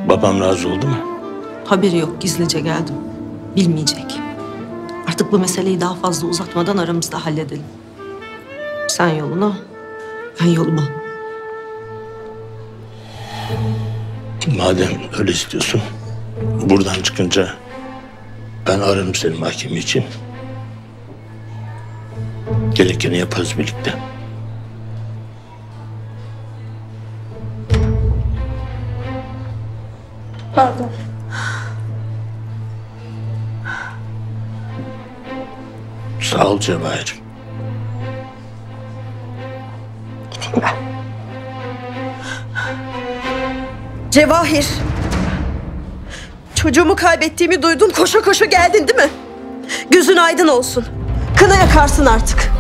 Babam razı oldu mu? Haberi yok, gizlice geldim. Bilmeyecek. Artık bu meseleyi daha fazla uzatmadan aramızda halledelim. Sen yoluna, ben yoluma. Madem öyle istiyorsun, buradan çıkınca ben ararım senin mahkeme için. Gerekeni yaparız birlikte. Pardon. Sağ ol Cevahir. Cevahir, çocuğumu kaybettiğimi duydun, koşa koşa geldin değil mi? Gözün aydın olsun, kına yakarsın artık.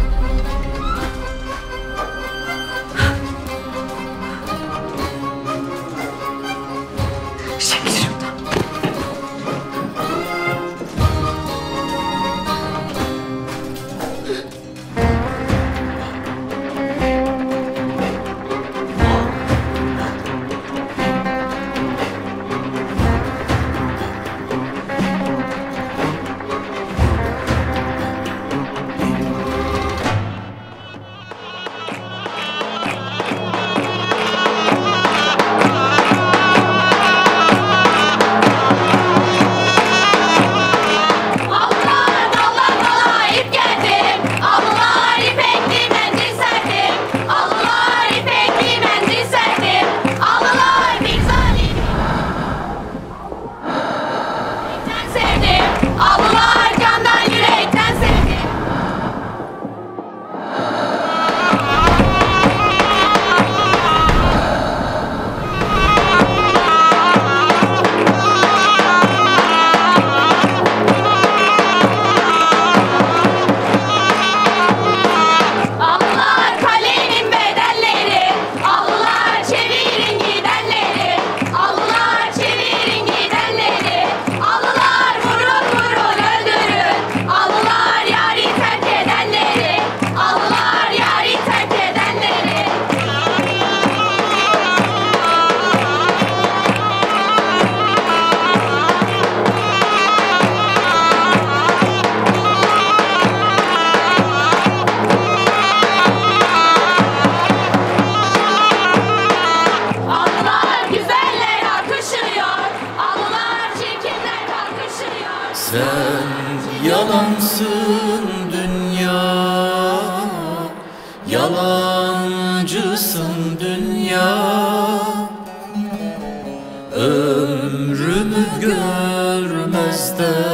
Ömrümü görmezden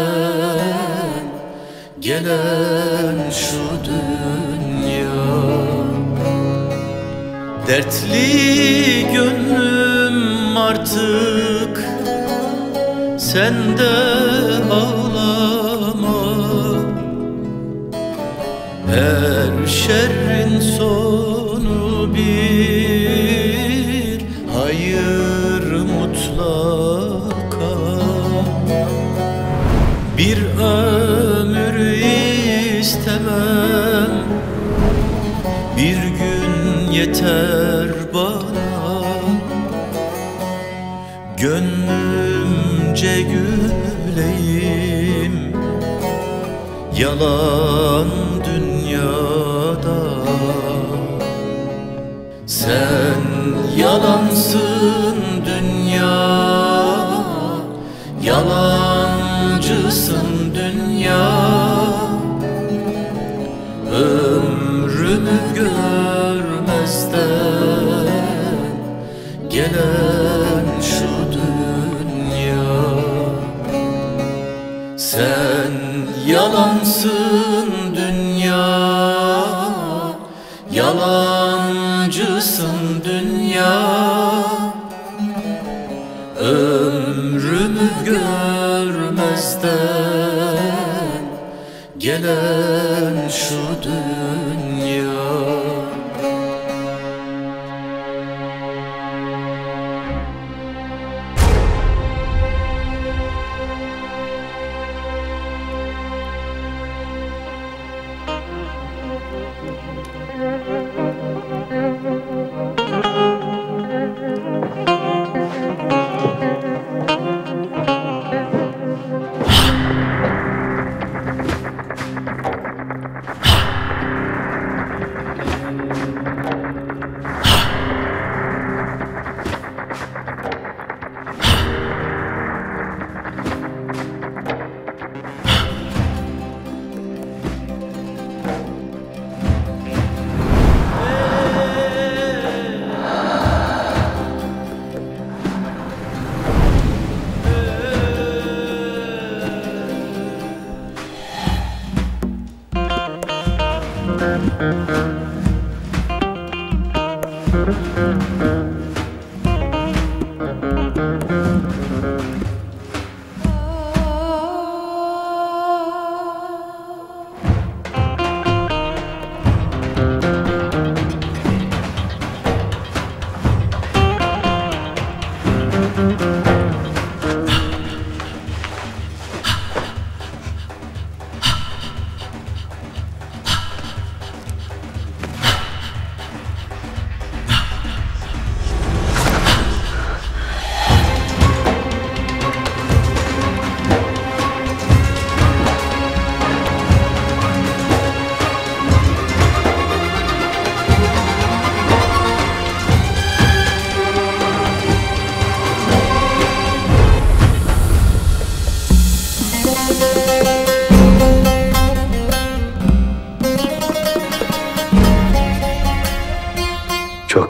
gelen şu dünya. Dertli gönlüm artık sen de ağlama, her şerrin sonu bir hayır mutlaka. Bir ömür istemem, bir gün yeter bana. Gönlümce güleyim yalan dünyada. Sen yalansın dünya, yalancısın dünya. Ömrümü görmezden gelen şu dünya. Sen yalansın dünya, yalancısın dünya. Ömrümü görmezden gelen şu dünya.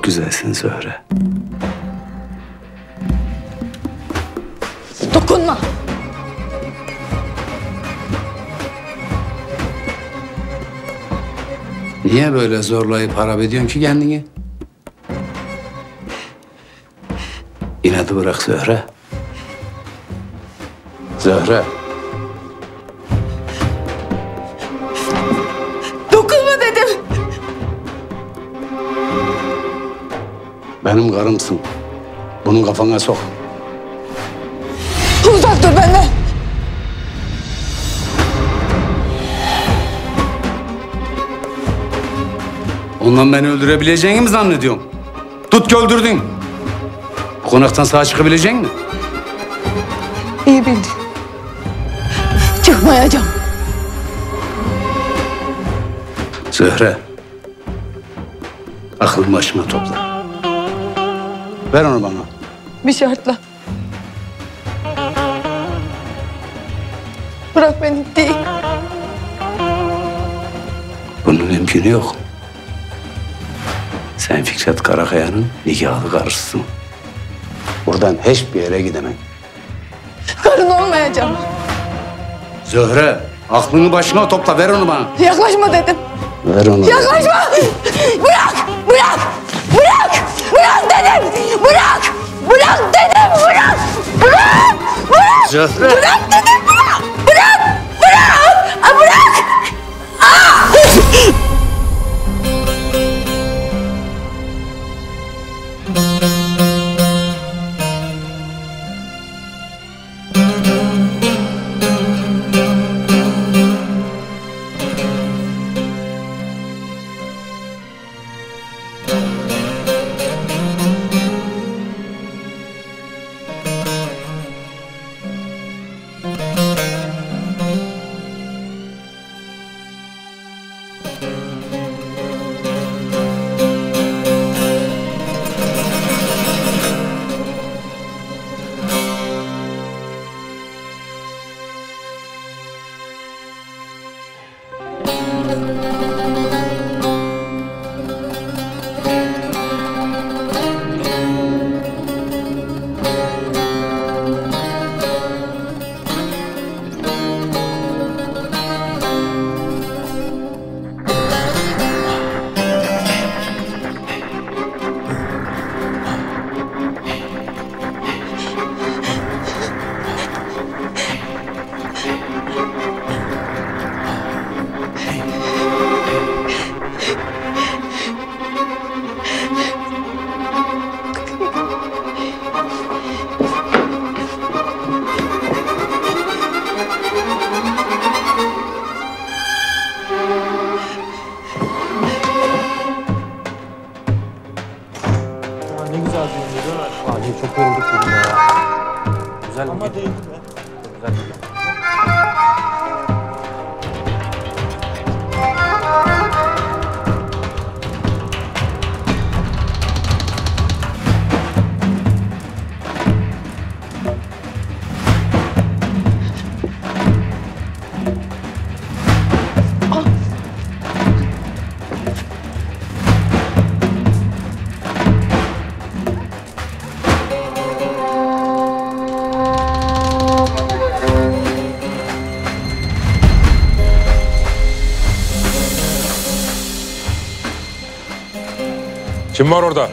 Güzelsin Zühre. Dokunma! Niye böyle zorlayıp harap ediyorsun ki kendini? İnadı bırak Zühre. Zühre. Benim karımsın. Bunu kafana sok. Uzak dur benden! Ondan beni öldürebileceğini mi zannediyorsun? Tut ki öldürdün. Bu konaktan sağ çıkabilecek mi? İyi bildin. Çıkmayacağım. Zühre. Aklını başına topla. Ver onu bana. Bir şartla. Bırak beni değil. Bunun mümkünü yok. Sen Fikret Karakaya'nın nikahlı karısısın. Buradan hiçbir yere gidemem. Karın olmayacağım. Zühre, Aklını başına topla, ver onu bana. Yaklaşma dedim. Ver onu. Yaklaşma! Bırak! Bırak! Bırak! Bırak dedim! Bırak! Bırak dedim! Bırak! Bırak! Bırak! Zühre. Bırak dedim! Bırak! Bırak! Bırak! Aa, bırak! Aa! Kim var orada?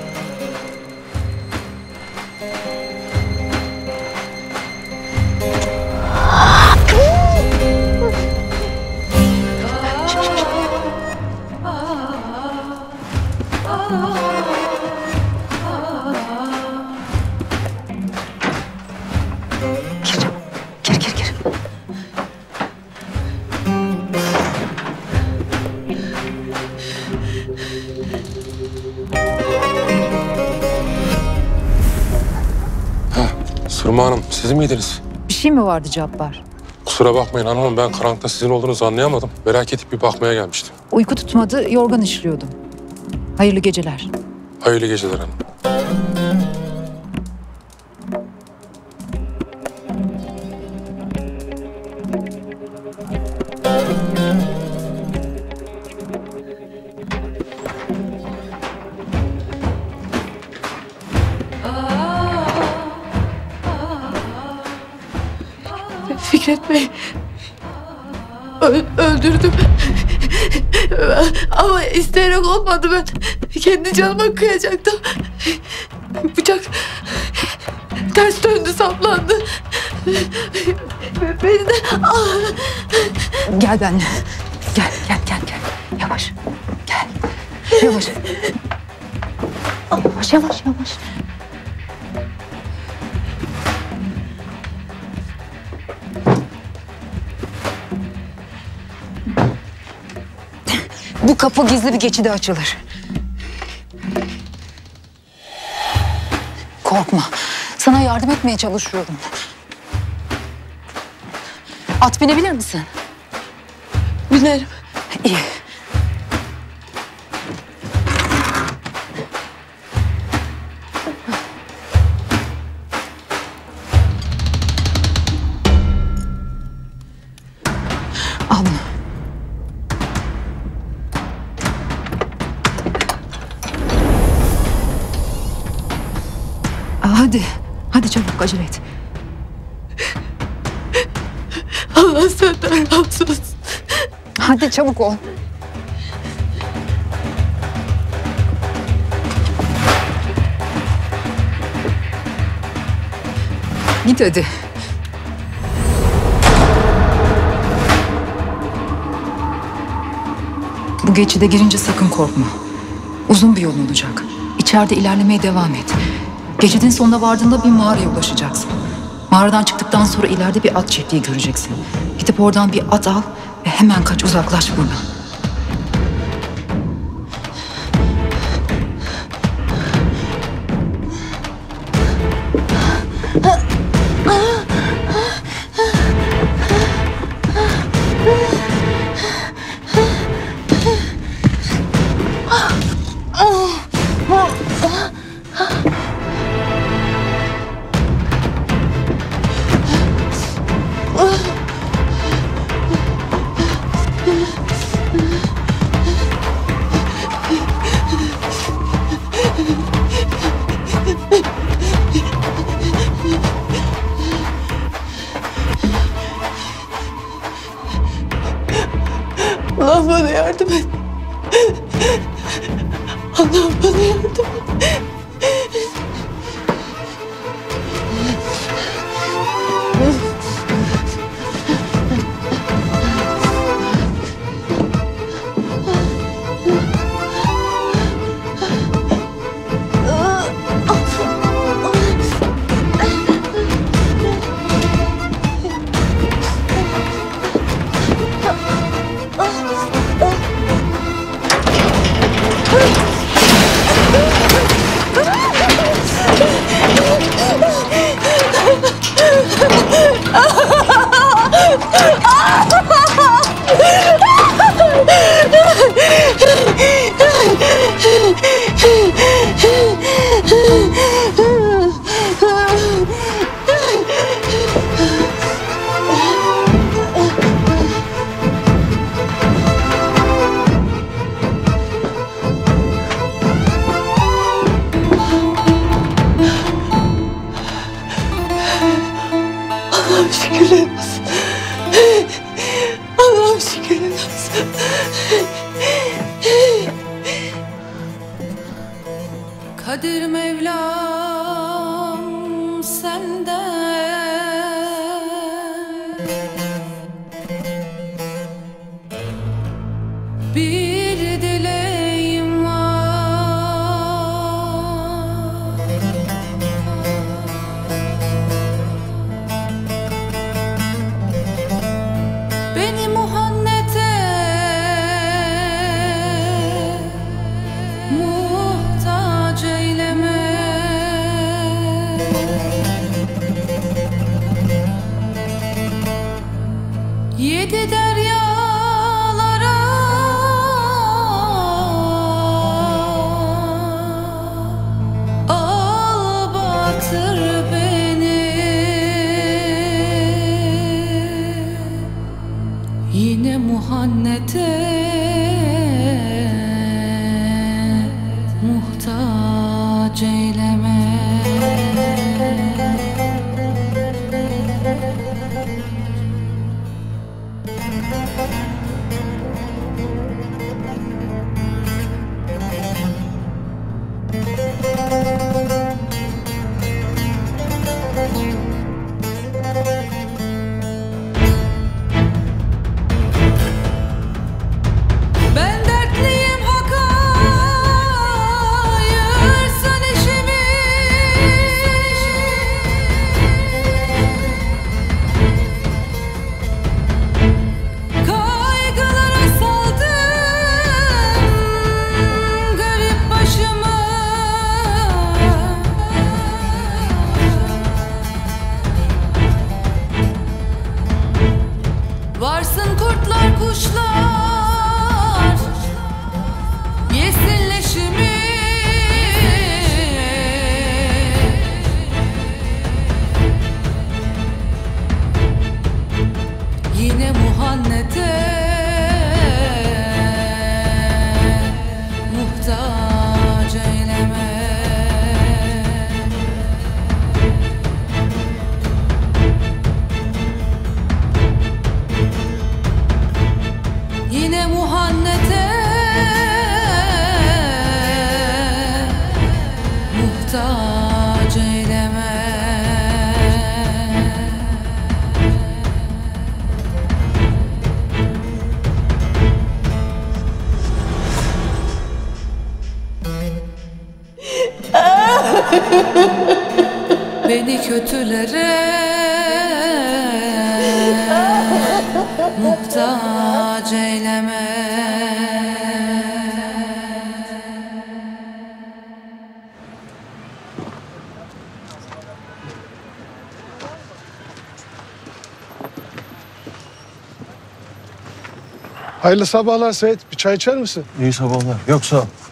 Sırma Hanım, siz miydiniz? Bir şey mi vardı Cappar? Kusura bakmayın hanımım, ben karanlıkta sizin olduğunuzu anlayamadım. Merak edip bir bakmaya gelmiştim. Uyku tutmadı, yorgan işliyordum. Hayırlı geceler. Hayırlı geceler hanım. Fikret Bey öldürdüm ama isteyerek olmadı, ben kendi canıma kıyacaktım. Bıçak ters döndü, saplandı. Beni de... Gel benimle. Gel. Yavaş. Gel. Yavaş. Yavaş. Bu kapı gizli bir geçide açılır. Korkma. Sana yardım etmeye çalışıyorum. At binebilir misin? Binerim. İyi. Hadi çabuk, acele et. Allah senden razı olsun. Hadi çabuk ol. Git hadi. Bu geçide girince sakın korkma. Uzun bir yol olacak. İçeride ilerlemeye devam et. Geçidin sonuna vardığında bir mağaraya ulaşacaksın. Mağaradan çıktıktan sonra ileride bir at çiftliği göreceksin. Gidip oradan bir at al ve hemen kaç, uzaklaş buradan. Dertliyim, haka yersen işimi. Beni kötülere muhtaç eyleme. Hayırlı sabahlar Seyit. Bir çay içer misin? İyi sabahlar. Yok sağ ol.